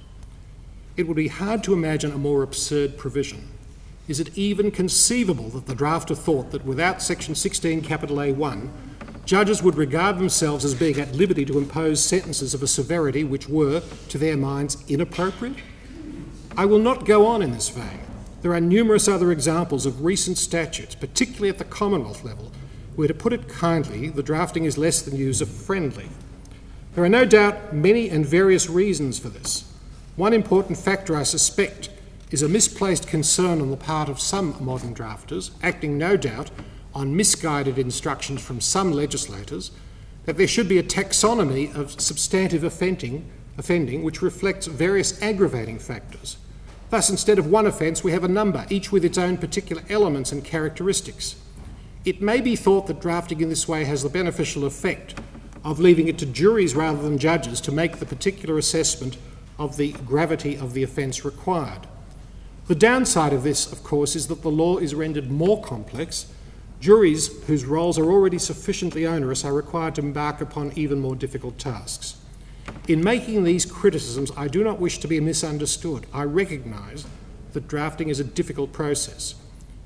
It would be hard to imagine a more absurd provision. Is it even conceivable that the drafter thought that without section 16(A)(1), judges would regard themselves as being at liberty to impose sentences of a severity which were, to their minds, inappropriate? I will not go on in this vein. There are numerous other examples of recent statutes, particularly at the Commonwealth level, where, to put it kindly, the drafting is less than user-friendly. There are no doubt many and various reasons for this. One important factor, I suspect, is a misplaced concern on the part of some modern drafters, acting no doubt on misguided instructions from some legislators, that there should be a taxonomy of substantive offending which reflects various aggravating factors. Thus, instead of one offence, we have a number, each with its own particular elements and characteristics. It may be thought that drafting in this way has the beneficial effect of leaving it to juries rather than judges to make the particular assessment of the gravity of the offence required. The downside of this, of course, is that the law is rendered more complex. Juries, whose roles are already sufficiently onerous, are required to embark upon even more difficult tasks. In making these criticisms, I do not wish to be misunderstood. I recognise that drafting is a difficult process.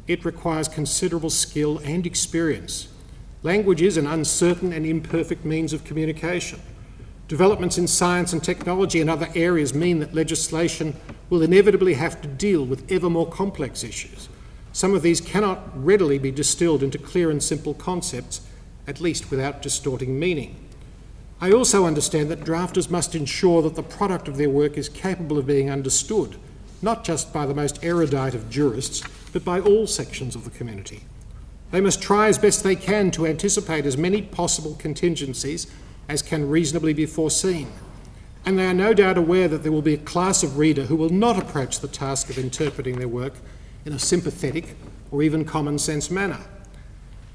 It requires considerable skill and experience. Language is an uncertain and imperfect means of communication. Developments in science and technology and other areas mean that legislation will inevitably have to deal with ever more complex issues. Some of these cannot readily be distilled into clear and simple concepts, at least without distorting meaning. I also understand that drafters must ensure that the product of their work is capable of being understood, not just by the most erudite of jurists, but by all sections of the community. They must try as best they can to anticipate as many possible contingencies as can reasonably be foreseen. And they are no doubt aware that there will be a class of reader who will not approach the task of interpreting their work in a sympathetic or even common sense manner.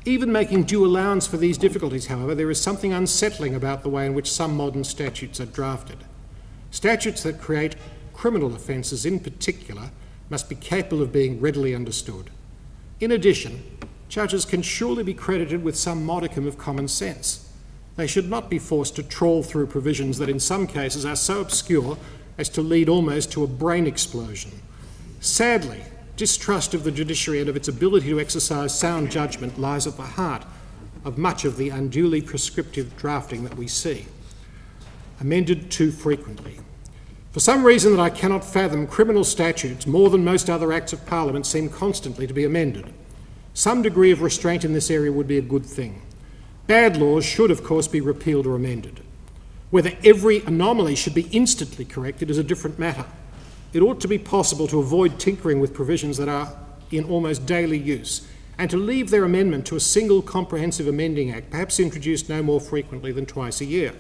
Even making due allowance for these difficulties, however, there is something unsettling about the way in which some modern statutes are drafted. Statutes that create criminal offences in particular must be capable of being readily understood. In addition, judges can surely be credited with some modicum of common sense. They should not be forced to trawl through provisions that in some cases are so obscure as to lead almost to a brain explosion. Sadly, distrust of the judiciary and of its ability to exercise sound judgment lies at the heart of much of the unduly prescriptive drafting that we see, amended too frequently. For some reason that I cannot fathom, criminal statutes, more than most other acts of Parliament, seem constantly to be amended. Some degree of restraint in this area would be a good thing. Bad laws should, of course, be repealed or amended. Whether every anomaly should be instantly corrected is a different matter. It ought to be possible to avoid tinkering with provisions that are in almost daily use and to leave their amendment to a single comprehensive amending act, perhaps introduced no more frequently than twice a year.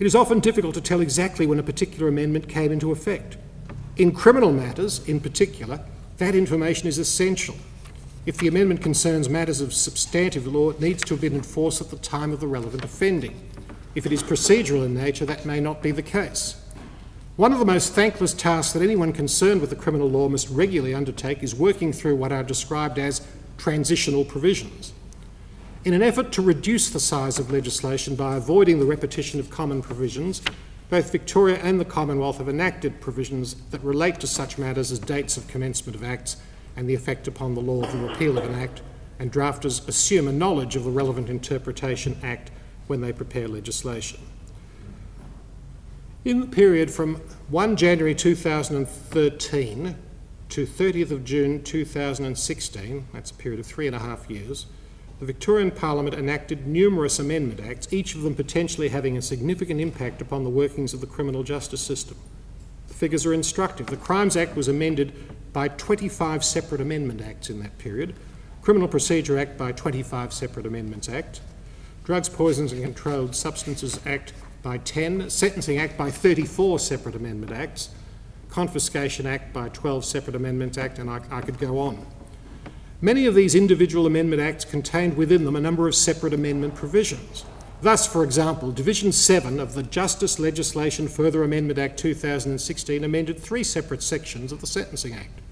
It is often difficult to tell exactly when a particular amendment came into effect. In criminal matters, in particular, that information is essential. If the amendment concerns matters of substantive law, it needs to have been in force at the time of the relevant offending. If it is procedural in nature, that may not be the case. One of the most thankless tasks that anyone concerned with the criminal law must regularly undertake is working through what are described as transitional provisions. In an effort to reduce the size of legislation by avoiding the repetition of common provisions, both Victoria and the Commonwealth have enacted provisions that relate to such matters as dates of commencement of acts and the effect upon the law of the repeal of an act, and drafters assume a knowledge of the relevant interpretation act when they prepare legislation. In the period from 1 January 2013 to 30th of June 2016, that's a period of 3.5 years, the Victorian Parliament enacted numerous amendment acts, each of them potentially having a significant impact upon the workings of the criminal justice system. The figures are instructive. The Crimes Act was amended by 25 separate amendment acts in that period, Criminal Procedure Act by 25 separate amendments act, Drugs, Poisons, and Controlled Substances Act by 10, Sentencing Act by 34 separate amendment acts, Confiscation Act by 12 separate amendment acts, and I could go on. Many of these individual amendment acts contained within them a number of separate amendment provisions. Thus, for example, Division 7 of the Justice Legislation Further Amendment Act 2016 amended 3 separate sections of the Sentencing Act.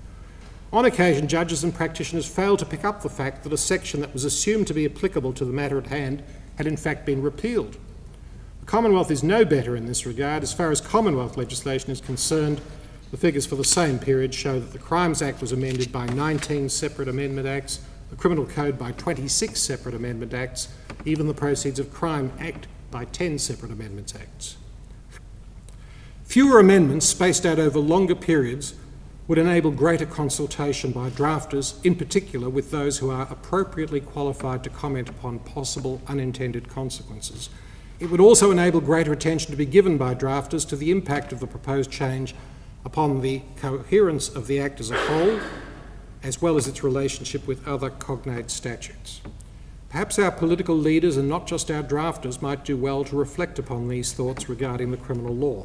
On occasion, judges and practitioners failed to pick up the fact that a section that was assumed to be applicable to the matter at hand had in fact been repealed. The Commonwealth is no better in this regard. As far as Commonwealth legislation is concerned, the figures for the same period show that the Crimes Act was amended by 19 separate amendment acts, the Criminal Code by 26 separate amendment acts, even the Proceeds of Crime Act by 10 separate amendments acts. Fewer amendments spaced out over longer periods would enable greater consultation by drafters, in particular with those who are appropriately qualified to comment upon possible unintended consequences. It would also enable greater attention to be given by drafters to the impact of the proposed change upon the coherence of the Act as a whole, as well as its relationship with other cognate statutes. Perhaps our political leaders, and not just our drafters, might do well to reflect upon these thoughts regarding the criminal law.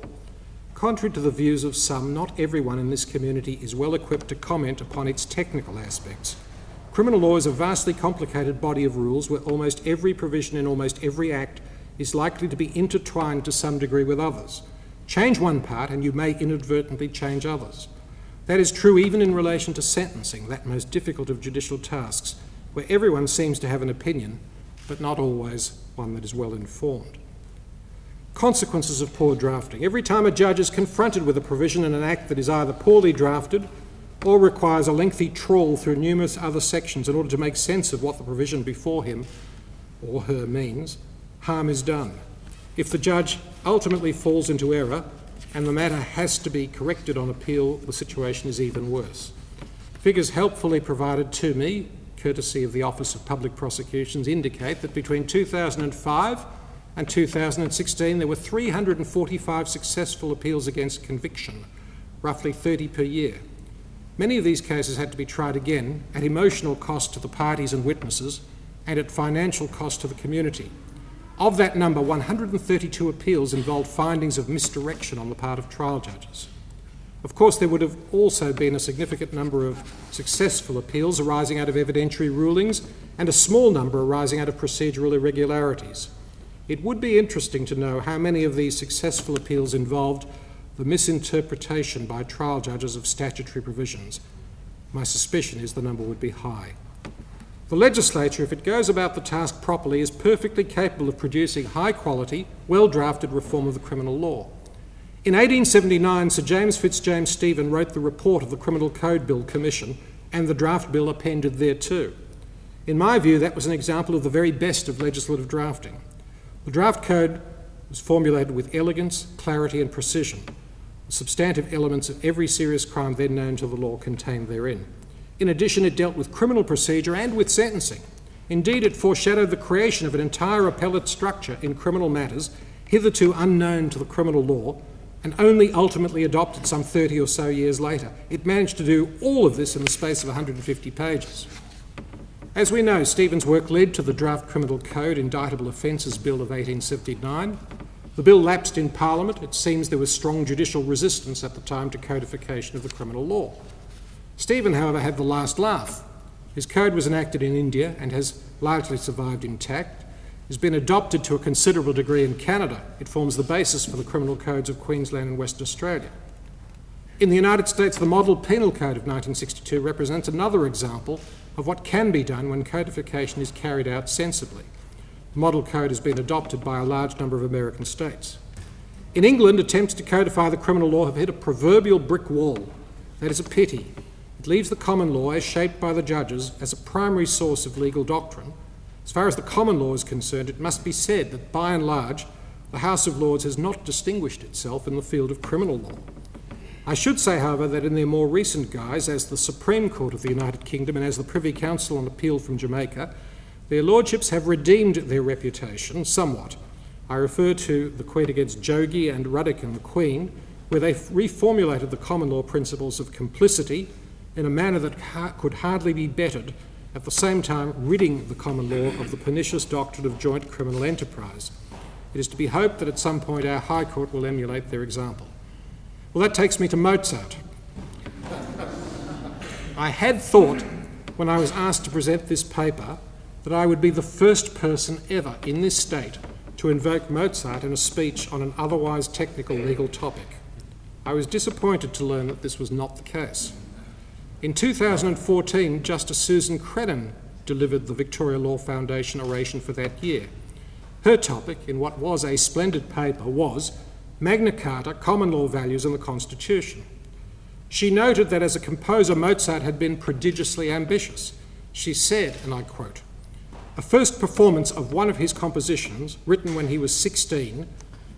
Contrary to the views of some, not everyone in this community is well equipped to comment upon its technical aspects. Criminal law is a vastly complicated body of rules where almost every provision in almost every act is likely to be intertwined to some degree with others. Change one part and you may inadvertently change others. That is true even in relation to sentencing, that most difficult of judicial tasks, where everyone seems to have an opinion, but not always one that is well informed. Consequences of poor drafting. Every time a judge is confronted with a provision in an act that is either poorly drafted or requires a lengthy trawl through numerous other sections in order to make sense of what the provision before him or her means, harm is done. If the judge ultimately falls into error and the matter has to be corrected on appeal, the situation is even worse. Figures helpfully provided to me, courtesy of the Office of Public Prosecutions, indicate that between 2005 and 2016 there were 345 successful appeals against conviction, roughly 30 per year. Many of these cases had to be tried again at emotional cost to the parties and witnesses and at financial cost to the community. Of that number, 132 appeals involved findings of misdirection on the part of trial judges. Of course, there would have also been a significant number of successful appeals arising out of evidentiary rulings and a small number arising out of procedural irregularities. It would be interesting to know how many of these successful appeals involved the misinterpretation by trial judges of statutory provisions. My suspicion is the number would be high. The legislature, if it goes about the task properly, is perfectly capable of producing high-quality, well-drafted reform of the criminal law. In 1879, Sir James Fitzjames Stephen wrote the report of the Criminal Code Bill Commission and the draft bill appended thereto. In my view, that was an example of the very best of legislative drafting. The draft code was formulated with elegance, clarity and precision. The substantive elements of every serious crime then known to the law contained therein. In addition, it dealt with criminal procedure and with sentencing. Indeed, it foreshadowed the creation of an entire appellate structure in criminal matters hitherto unknown to the criminal law and only ultimately adopted some 30 or so years later. It managed to do all of this in the space of 150 pages. As we know, Stephen's work led to the Draft Criminal Code Indictable Offences Bill of 1879. The bill lapsed in Parliament. It seems there was strong judicial resistance at the time to codification of the criminal law. Stephen, however, had the last laugh. His code was enacted in India and has largely survived intact. It has been adopted to a considerable degree in Canada. It forms the basis for the criminal codes of Queensland and Western Australia. In the United States, the Model Penal Code of 1962 represents another example of what can be done when codification is carried out sensibly. The Model Code has been adopted by a large number of American states. In England, attempts to codify the criminal law have hit a proverbial brick wall. That is a pity. It leaves the common law, as shaped by the judges, as a primary source of legal doctrine. As far as the common law is concerned, it must be said that, by and large, the House of Lords has not distinguished itself in the field of criminal law. I should say, however, that in their more recent guise, as the Supreme Court of the United Kingdom and as the Privy Council on Appeal from Jamaica, their lordships have redeemed their reputation somewhat. I refer to the Queen against Jogee and Ruddock and the Queen, where they reformulated the common law principles of complicity in a manner that could hardly be bettered, at the same time ridding the common law of the pernicious doctrine of joint criminal enterprise. It is to be hoped that at some point our High Court will emulate their example. Well, that takes me to Mozart. I had thought, when I was asked to present this paper, that I would be the first person ever in this state to invoke Mozart in a speech on an otherwise technical legal topic. I was disappointed to learn that this was not the case. In 2014, Justice Susan Crennan delivered the Victoria Law Foundation oration for that year. Her topic, in what was a splendid paper, was Magna Carta, Common Law Values and the Constitution. She noted that as a composer, Mozart had been prodigiously ambitious. She said, and I quote, "A first performance of one of his compositions, written when he was 16,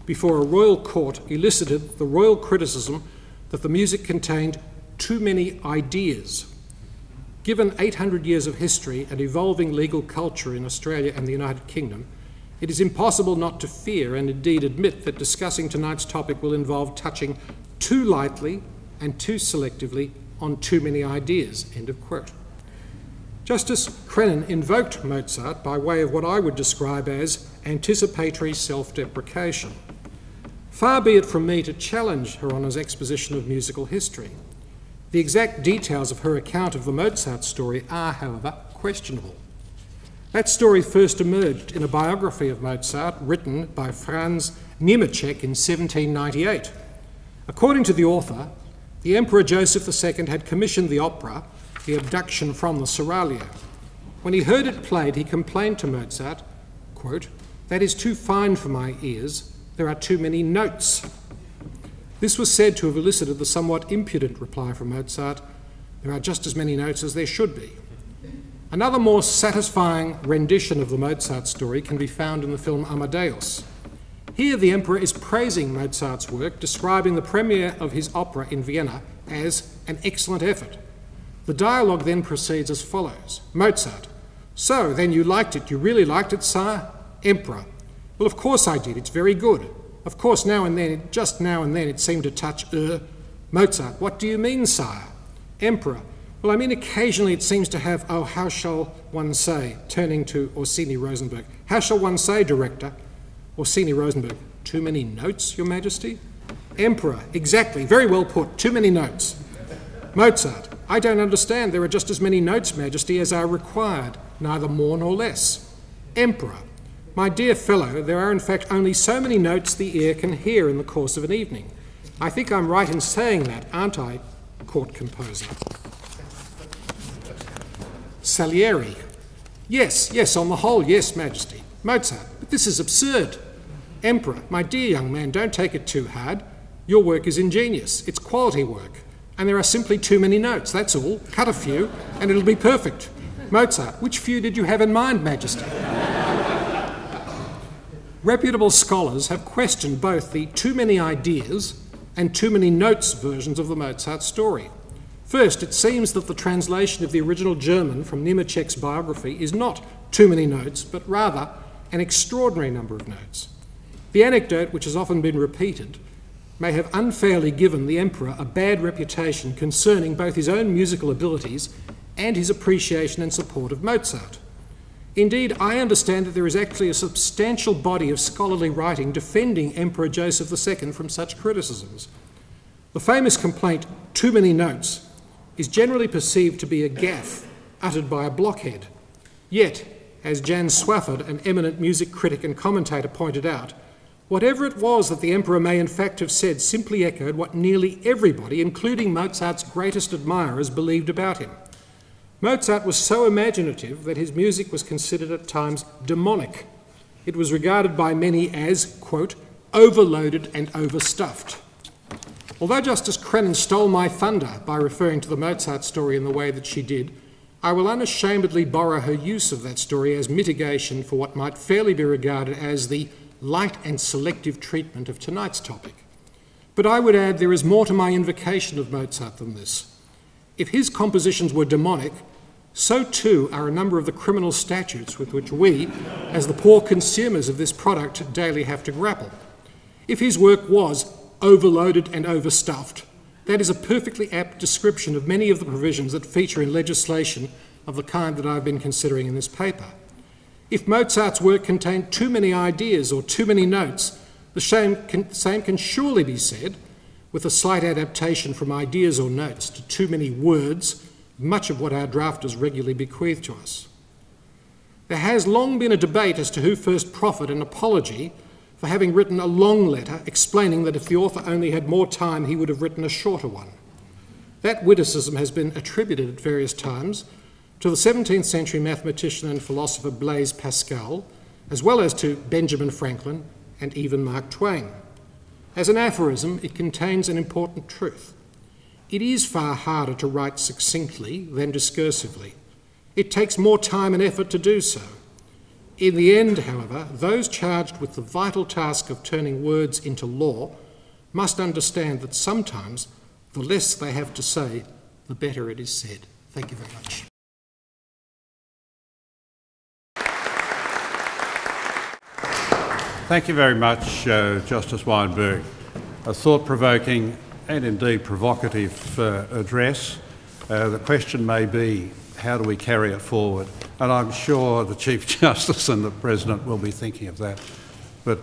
before a royal court, elicited the royal criticism that the music contained too many ideas. Given 800 years of history and evolving legal culture in Australia and the United Kingdom, it is impossible not to fear and indeed admit that discussing tonight's topic will involve touching too lightly and too selectively on too many ideas." End of quote. Justice Crennan invoked Mozart by way of what I would describe as anticipatory self-deprecation. Far be it from me to challenge Her Honour's exposition of musical history. The exact details of her account of the Mozart story are, however, questionable. That story first emerged in a biography of Mozart written by Franz Nemeczek in 1798. According to the author, the Emperor Joseph II had commissioned the opera, The Abduction from the Seraglio. When he heard it played, he complained to Mozart, quote, "That is too fine for my ears. There are too many notes." This was said to have elicited the somewhat impudent reply from Mozart, There are just as many notes as there should be. Another more satisfying rendition of the Mozart story can be found in the film Amadeus. Here the emperor is praising Mozart's work, describing the premiere of his opera in Vienna as an excellent effort. The dialogue then proceeds as follows. Mozart: "So, then you liked it. You really liked it, sire?" Emperor: "Well, of course I did. It's very good. Of course, now and then, just now and then, it seemed to touch Mozart: "What do you mean, sire?" Emperor: "Well, I mean occasionally it seems to have, oh, how shall one say," turning to Orsini-Rosenberg, "how shall one say, director?" Orsini-Rosenberg: "Too many notes, your majesty?" Emperor: "Exactly, very well put, too many notes." Mozart: "I don't understand, there are just as many notes, majesty, as are required, neither more nor less." Emperor: "My dear fellow, there are in fact only so many notes the ear can hear in the course of an evening. I think I'm right in saying that, aren't I, court composer?" Salieri: "Yes, yes, on the whole, yes, majesty." Mozart: "But this is absurd." Emperor: "My dear young man, don't take it too hard. Your work is ingenious. It's quality work. And there are simply too many notes, that's all. Cut a few and it'll be perfect." Mozart: "Which few did you have in mind, majesty?" Reputable scholars have questioned both the too many ideas and too many notes versions of the Mozart story. First, it seems that the translation of the original German from Nemeczek's biography is not too many notes, but rather an extraordinary number of notes. The anecdote, which has often been repeated, may have unfairly given the emperor a bad reputation concerning both his own musical abilities and his appreciation and support of Mozart. Indeed, I understand that there is actually a substantial body of scholarly writing defending Emperor Joseph II from such criticisms. The famous complaint, "too many notes," is generally perceived to be a gaffe uttered by a blockhead. Yet, as Jan Swafford, an eminent music critic and commentator, pointed out, whatever it was that the emperor may in fact have said simply echoed what nearly everybody, including Mozart's greatest admirers, believed about him. Mozart was so imaginative that his music was considered at times demonic. It was regarded by many as, quote, overloaded and overstuffed. Although Justice Crennan stole my thunder by referring to the Mozart story in the way that she did, I will unashamedly borrow her use of that story as mitigation for what might fairly be regarded as the light and selective treatment of tonight's topic. But I would add there is more to my invocation of Mozart than this. If his compositions were demonic, so too are a number of the criminal statutes with which we, as the poor consumers of this product, daily have to grapple. If his work was overloaded and overstuffed, that is a perfectly apt description of many of the provisions that feature in legislation of the kind that I've been considering in this paper. If Mozart's work contained too many ideas or too many notes, the same can surely be said, with a slight adaptation from ideas or notes to too many words, much of what our drafters regularly bequeath to us. There has long been a debate as to who first proffered an apology for having written a long letter explaining that if the author only had more time, he would have written a shorter one. That witticism has been attributed at various times to the 17th century mathematician and philosopher Blaise Pascal, as well as to Benjamin Franklin and even Mark Twain. As an aphorism, it contains an important truth. It is far harder to write succinctly than discursively. It takes more time and effort to do so. In the end, however, those charged with the vital task of turning words into law must understand that sometimes the less they have to say, the better it is said. Thank you very much. Thank you very much, Justice Weinberg. A thought-provoking and indeed provocative address. The question may be, how do we carry it forward? And I'm sure the Chief Justice and the President will be thinking of that. But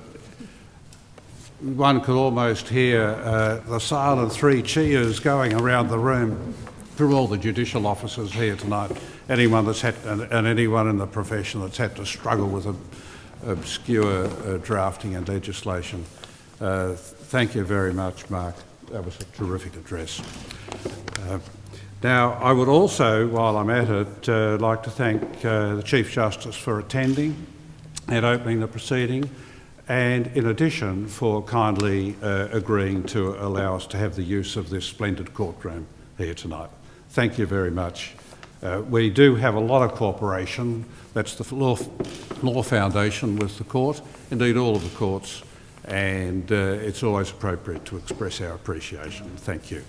one could almost hear the silent three cheers going around the room through all the judicial officers here tonight, anyone that's had, and anyone in the profession that's had to struggle with obscure drafting and legislation. Thank you very much, Mark. That was a terrific address. Now, I would also, while I'm at it, like to thank the Chief Justice for attending and opening the proceeding, and in addition for kindly agreeing to allow us to have the use of this splendid courtroom here tonight. Thank you very much. We do have a lot of cooperation. That's the Law Foundation with the court, indeed all of the courts, and it's always appropriate to express our appreciation. Thank you.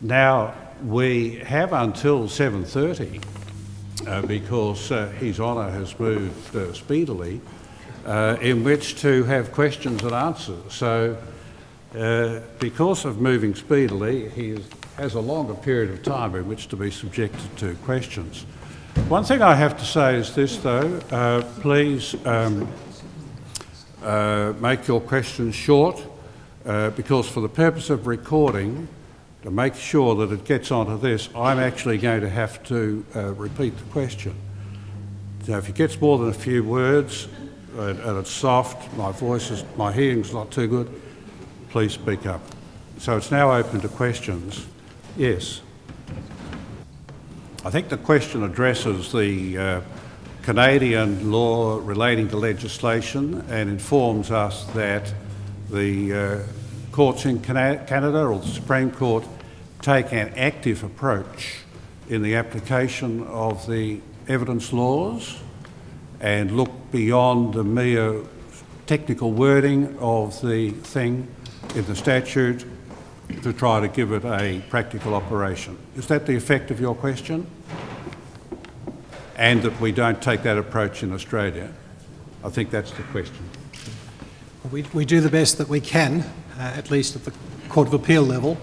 Now, we have until 7:30, because His Honour has moved speedily, in which to have questions and answers. So, because of moving speedily, he has a longer period of time in which to be subjected to questions. One thing I have to say is this, though. Please make your questions short, because for the purpose of recording, to make sure that it gets onto this, I'm actually going to have to repeat the question. So if it gets more than a few words, and it's soft, my hearing's not too good, please speak up. So it's now open to questions. Yes. I think the question addresses the Canadian law relating to legislation and informs us that the courts in Canada, or the Supreme Court, take an active approach in the application of the evidence laws and look beyond the mere technical wording of the thing in the statute to try to give it a practical operation. Is that the effect of your question? And that we don't take that approach in Australia? I think that's the question. We do the best that we can, at least at the Court of Appeal level.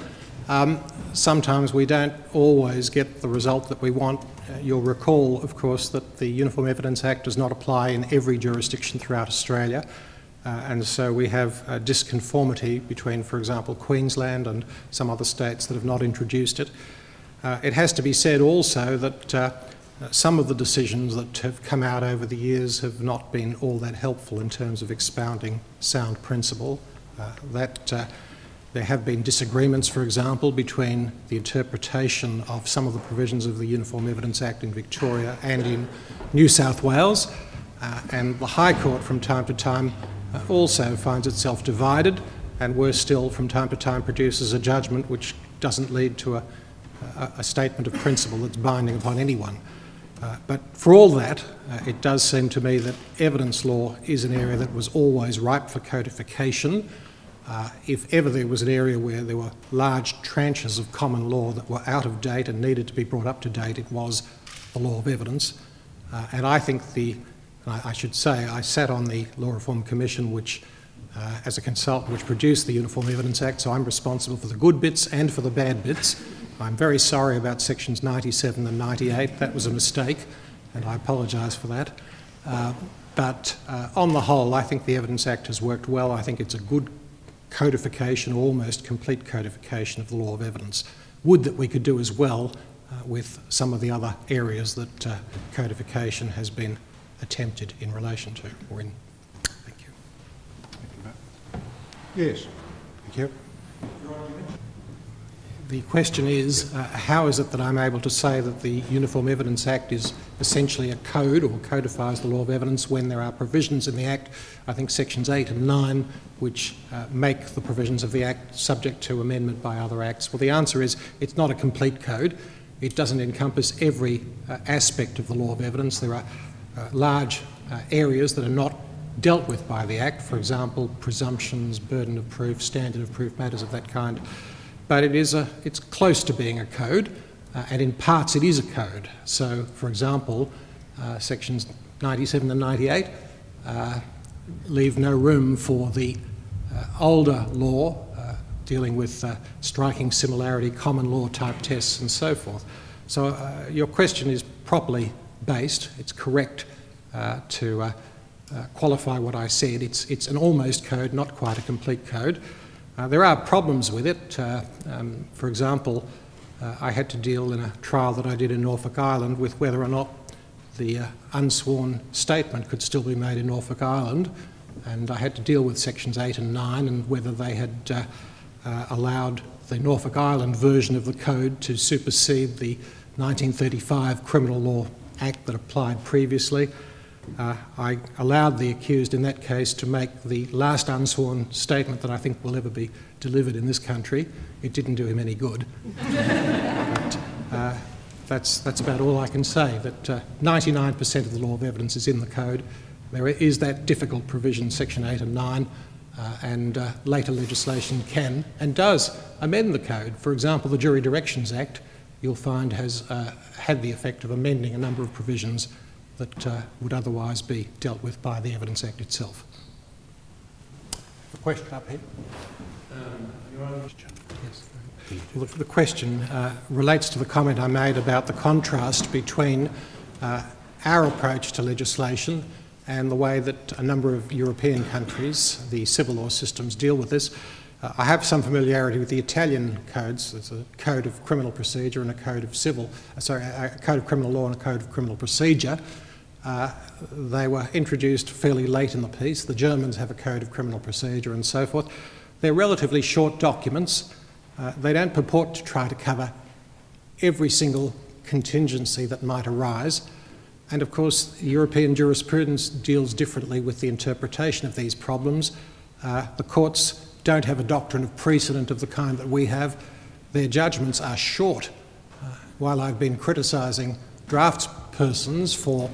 Sometimes we don't always get the result that we want. You'll recall, of course, that the Uniform Evidence Act does not apply in every jurisdiction throughout Australia. And so we have a disconformity between, for example, Queensland and some other states that have not introduced it. It has to be said also that some of the decisions that have come out over the years have not been all that helpful in terms of expounding sound principle. There have been disagreements, for example, between the interpretation of some of the provisions of the Uniform Evidence Act in Victoria and in New South Wales, and the High Court from time to time also finds itself divided, and worse still, from time to time produces a judgment which doesn't lead to a statement of principle that's binding upon anyone. But for all that, it does seem to me that evidence law is an area that was always ripe for codification. If ever there was an area where there were large tranches of common law that were out of date and needed to be brought up to date, it was the law of evidence. And I think I should say, I sat on the Law Reform Commission, which, as a consultant, which produced the Uniform Evidence Act, so I'm responsible for the good bits and for the bad bits. I'm very sorry about sections 97 and 98. That was a mistake, and I apologise for that. But on the whole, I think the Evidence Act has worked well. I think it's a good codification, almost complete codification of the law of evidence. Would that we could do as well with some of the other areas that codification has been attempted in relation to, or in. Thank you. Yes. Thank you. The question is, how is it that I'm able to say that the Uniform Evidence Act is essentially a code or codifies the law of evidence when there are provisions in the Act, I think sections 8 and 9, which make the provisions of the Act subject to amendment by other acts? Well, the answer is it's not a complete code. It doesn't encompass every aspect of the law of evidence. There are large areas that are not dealt with by the Act, for example, presumptions, burden of proof, standard of proof, matters of that kind. But it's close to being a code, and in parts it is a code. So, for example, sections 97 and 98 leave no room for the older law dealing with striking similarity, common law type tests and so forth. So your question is properly based. It's correct to qualify what I said. It's an almost code, not quite a complete code. There are problems with it. For example, I had to deal in a trial that I did in Norfolk Island with whether or not the unsworn statement could still be made in Norfolk Island, and I had to deal with sections 8 and 9 and whether they had allowed the Norfolk Island version of the code to supersede the 1935 Criminal Law Act that applied previously. I allowed the accused in that case to make the last unsworn statement that I think will ever be delivered in this country. It didn't do him any good. But That's about all I can say, that 99% of the law of evidence is in the code. There is that difficult provision, section 8 and 9, and later legislation can and does amend the code. For example, the Jury Directions Act, you'll find, has had the effect of amending a number of provisions that would otherwise be dealt with by the Evidence Act itself. A question up here. Your own question. Yes. Well, the question relates to the comment I made about the contrast between our approach to legislation and the way that a number of European countries, the civil law systems, deal with this. I have some familiarity with the Italian codes. There's a code of criminal procedure and a code of a code of criminal law and a code of criminal procedure. They were introduced fairly late in the piece. The Germans have a code of criminal procedure and so forth. They're relatively short documents. They don't purport to try to cover every single contingency that might arise. And of course, European jurisprudence deals differently with the interpretation of these problems. The courts don't have a doctrine of precedent of the kind that we have. Their judgments are short. While I've been criticising draftspersons for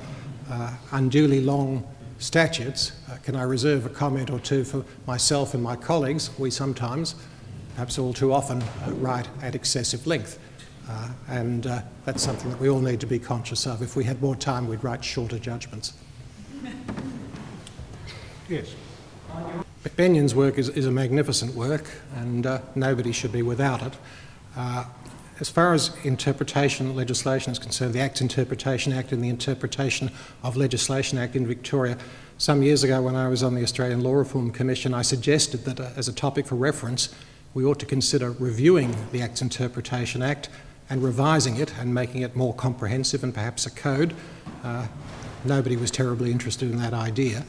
unduly long statutes, can I reserve a comment or two for myself and my colleagues? We sometimes, perhaps all too often, write at excessive length. And that's something that we all need to be conscious of. If we had more time, we'd write shorter judgments. Yes. Benyon's work is a magnificent work, and nobody should be without it. As far as interpretation legislation is concerned, the Acts Interpretation Act and the Interpretation of Legislation Act in Victoria, some years ago when I was on the Australian Law Reform Commission, I suggested that as a topic for reference, we ought to consider reviewing the Acts Interpretation Act and revising it and making it more comprehensive and perhaps a code. Nobody was terribly interested in that idea.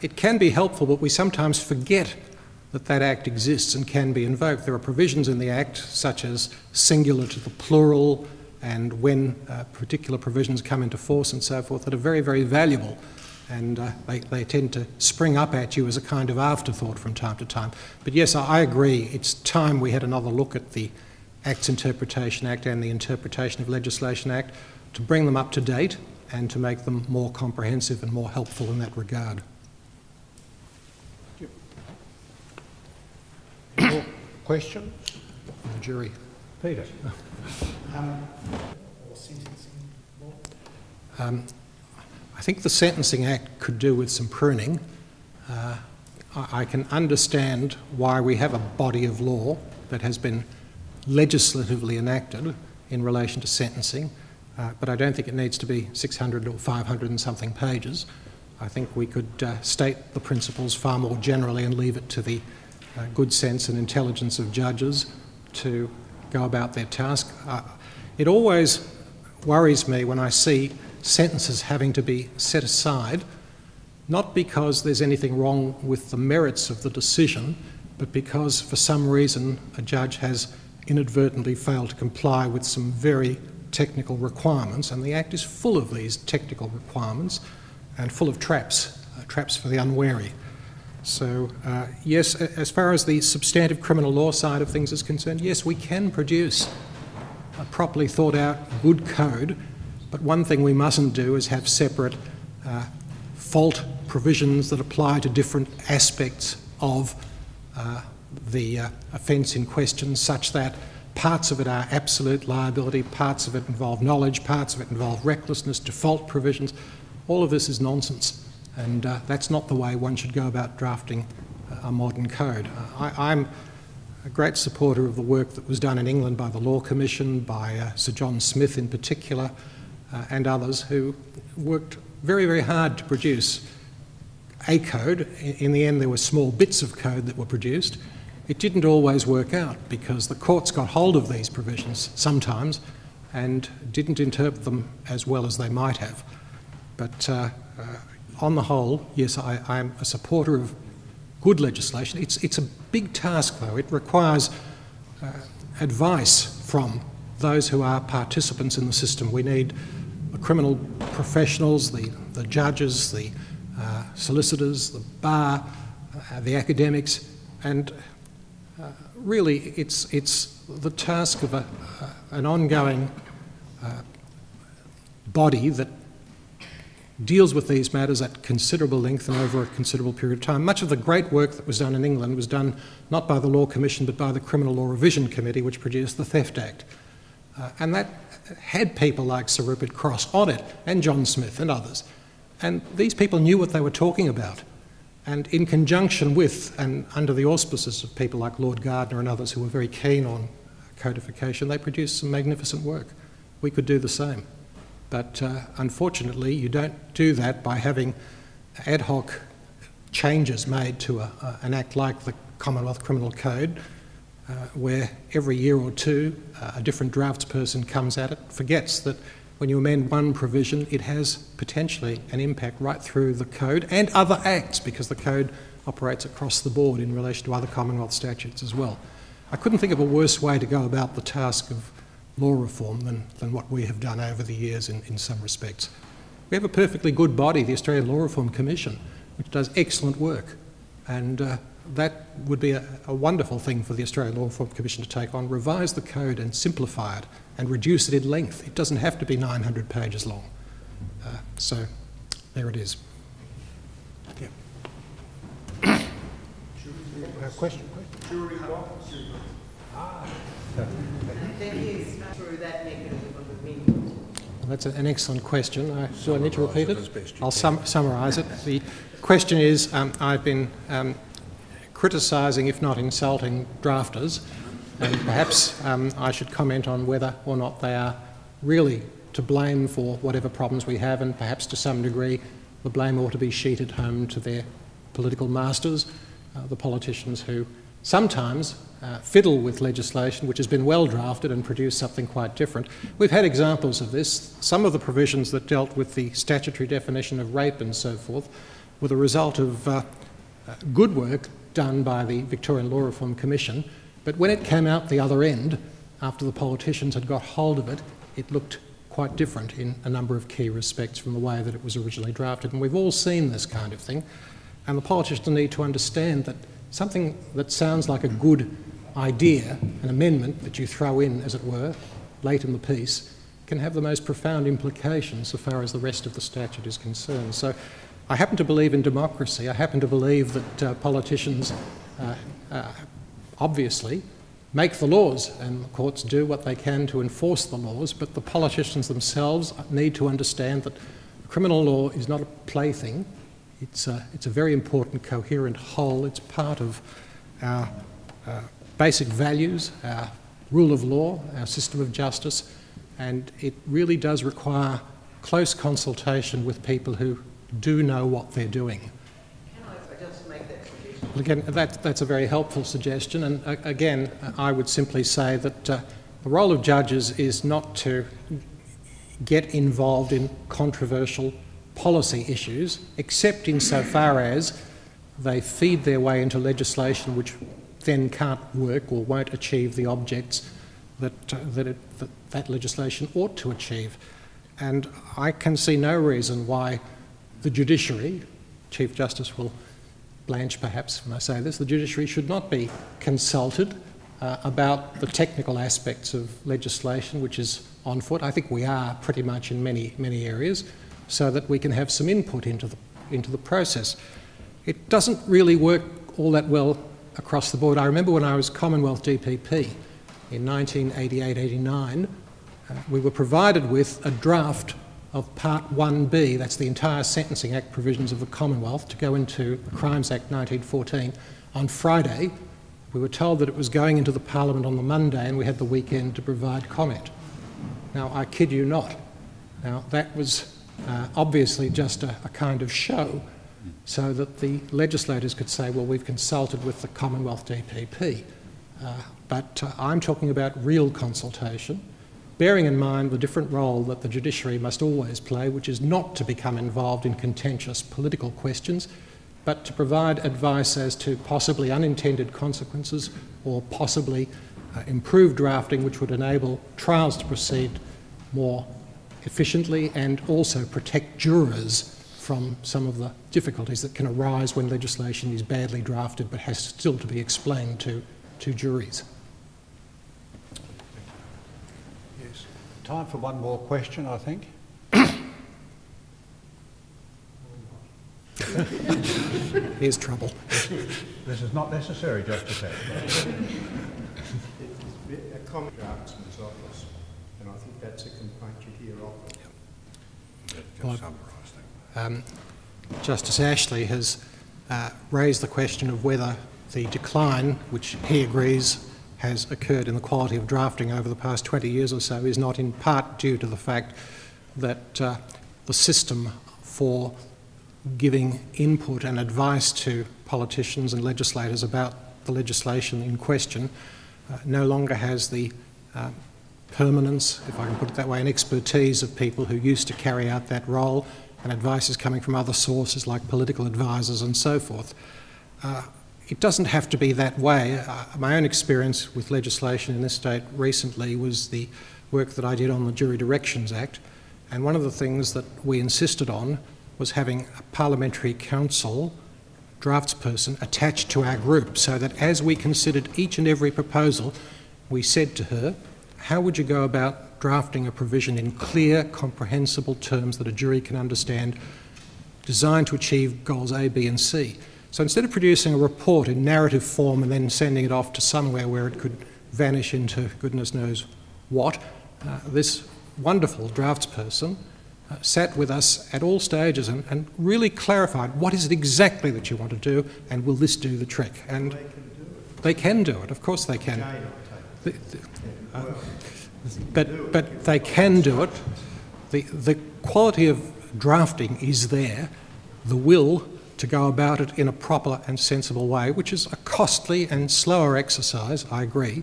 It can be helpful, but we sometimes forget that that Act exists and can be invoked. There are provisions in the Act, such as singular to the plural and when particular provisions come into force and so forth, that are very, very valuable. And they tend to spring up at you as a kind of afterthought from time to time. But yes, I agree, it's time we had another look at the Acts Interpretation Act and the Interpretation of Legislation Act to bring them up to date and to make them more comprehensive and more helpful in that regard. More questions? The jury. Peter. Or sentencing law? I think the Sentencing Act could do with some pruning. I can understand why we have a body of law that has been legislatively enacted in relation to sentencing, but I don't think it needs to be 600 or 500 and something pages. I think we could state the principles far more generally and leave it to the good sense and intelligence of judges to go about their task. It always worries me when I see sentences having to be set aside, not because there's anything wrong with the merits of the decision, but because for some reason a judge has inadvertently failed to comply with some very technical requirements, and the Act is full of these technical requirements and full of traps, traps for the unwary. So yes, as far as the substantive criminal law side of things is concerned, yes, we can produce a properly thought out good code. But one thing we mustn't do is have separate fault provisions that apply to different aspects of the offence in question, such that parts of it are absolute liability, parts of it involve knowledge, parts of it involve recklessness, default provisions. All of this is nonsense, and that's not the way one should go about drafting a modern code. I'm a great supporter of the work that was done in England by the Law Commission, by Sir John Smith in particular, and others who worked very, very hard to produce a code. In the end, there were small bits of code that were produced. It didn't always work out because the courts got hold of these provisions sometimes and didn't interpret them as well as they might have. But on the whole, yes, I'm a supporter of good legislation. It's a big task, though. It requires advice from those who are participants in the system. We need the criminal professionals, the judges, the solicitors, the bar, the academics, and really it's the task of an ongoing body that deals with these matters at considerable length and over a considerable period of time. Much of the great work that was done in England was done not by the Law Commission but by the Criminal Law Revision Committee, which produced the Theft Act. And that had people like Sir Rupert Cross on it, and John Smith and others. And these people knew what they were talking about. And in conjunction with and under the auspices of people like Lord Gardner and others who were very keen on codification, they produced some magnificent work. We could do the same. But unfortunately, you don't do that by having ad hoc changes made to an act like the Commonwealth Criminal Code, where every year or two a different draftsperson comes at it, forgets that when you amend one provision, it has potentially an impact right through the code and other acts, because the code operates across the board in relation to other Commonwealth statutes as well. I couldn't think of a worse way to go about the task of law reform than what we have done over the years in some respects. We have a perfectly good body, the Australian Law Reform Commission, which does excellent work, and that would be a wonderful thing for the Australian Law Reform Commission to take on. Revise the code and simplify it and reduce it in length. It doesn't have to be 900 pages long. So there it is. Yeah. Question? There is through that mechanism of opinion. That's an excellent question. Do I need to repeat it? I'll summarise it. The question is, I've been criticising, if not insulting, drafters, and perhaps I should comment on whether or not they are really to blame for whatever problems we have, and perhaps to some degree the blame ought to be sheeted home to their political masters, the politicians who sometimes fiddle with legislation which has been well drafted and produce something quite different. We've had examples of this. Some of the provisions that dealt with the statutory definition of rape and so forth were the result of good work done by the Victorian Law Reform Commission, but when it came out the other end, after the politicians had got hold of it, it looked quite different in a number of key respects from the way that it was originally drafted. And we've all seen this kind of thing, and the politicians need to understand that something that sounds like a good idea, an amendment that you throw in, as it were, late in the piece, can have the most profound implications so far as the rest of the statute is concerned. So I happen to believe in democracy. I happen to believe that politicians obviously make the laws, and the courts do what they can to enforce the laws, but the politicians themselves need to understand that criminal law is not a plaything. It's a very important, coherent whole. It's part of our basic values, our rule of law, our system of justice, and it really does require close consultation with people who do know what they're doing. Can I just make that suggestion? Again, that's a very helpful suggestion, and again, I would simply say that the role of judges is not to get involved in controversial policy issues, except insofar as they feed their way into legislation which then can't work or won't achieve the objects that legislation ought to achieve. And I can see no reason why the judiciary, Chief Justice will blanch perhaps when I say this, the judiciary should not be consulted about the technical aspects of legislation which is on foot. I think we are pretty much in many, many areas, so that we can have some input into the process. It doesn't really work all that well across the board. I remember when I was Commonwealth DPP in 1988-89, we were provided with a draft of Part 1B, that's the entire Sentencing Act provisions of the Commonwealth, to go into the Crimes Act 1914 on Friday. We were told that it was going into the Parliament on the Monday, and we had the weekend to provide comment. Now, I kid you not. Now, that was obviously just a kind of show so that the legislators could say, well, we've consulted with the Commonwealth DPP. But I'm talking about real consultation, bearing in mind the different role that the judiciary must always play, which is not to become involved in contentious political questions, but to provide advice as to possibly unintended consequences or possibly improved drafting, which would enable trials to proceed more efficiently and also protect jurors from some of the difficulties that can arise when legislation is badly drafted but has still to be explained to juries. please. Time for one more question, I think. Here's trouble. This is not necessary, Justice It's a common draftsman's office, and I think that's a complaint you hear often. Yep. Well, Justice Ashley has raised the question of whether the decline, which he agrees has occurred in the quality of drafting over the past 20 years or so, is not in part due to the fact that the system for giving input and advice to politicians and legislators about the legislation in question no longer has the permanence, if I can put it that way, and expertise of people who used to carry out that role, and advice is coming from other sources like political advisers and so forth. It doesn't have to be that way. My own experience with legislation in this state recently was the work that I did on the Jury Directions Act, and one of the things that we insisted on was having a parliamentary counsel draftsperson attached to our group, so that as we considered each and every proposal, we said to her, how would you go about drafting a provision in clear, comprehensible terms that a jury can understand, designed to achieve goals A, B and C? So instead of producing a report in narrative form and then sending it off to somewhere where it could vanish into goodness knows what, this wonderful draftsperson sat with us at all stages and really clarified what is it exactly that you want to do, and will this do the trick? And they can do it. Of course they can. But they can do it. The quality of drafting is there. The will to go about it in a proper and sensible way, which is a costly and slower exercise, I agree,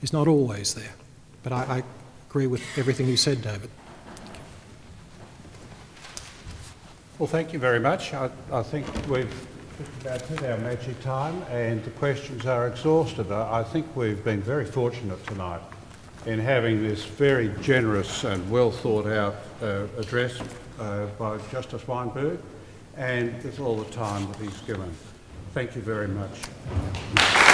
is not always there. But I agree with everything you said, David. Well, thank you very much. I think we've just about hit our magic time and the questions are exhausted. I think we've been very fortunate tonight in having this very generous and well thought out address by Justice Weinberg, and that's all the time that he's given. Thank you very much.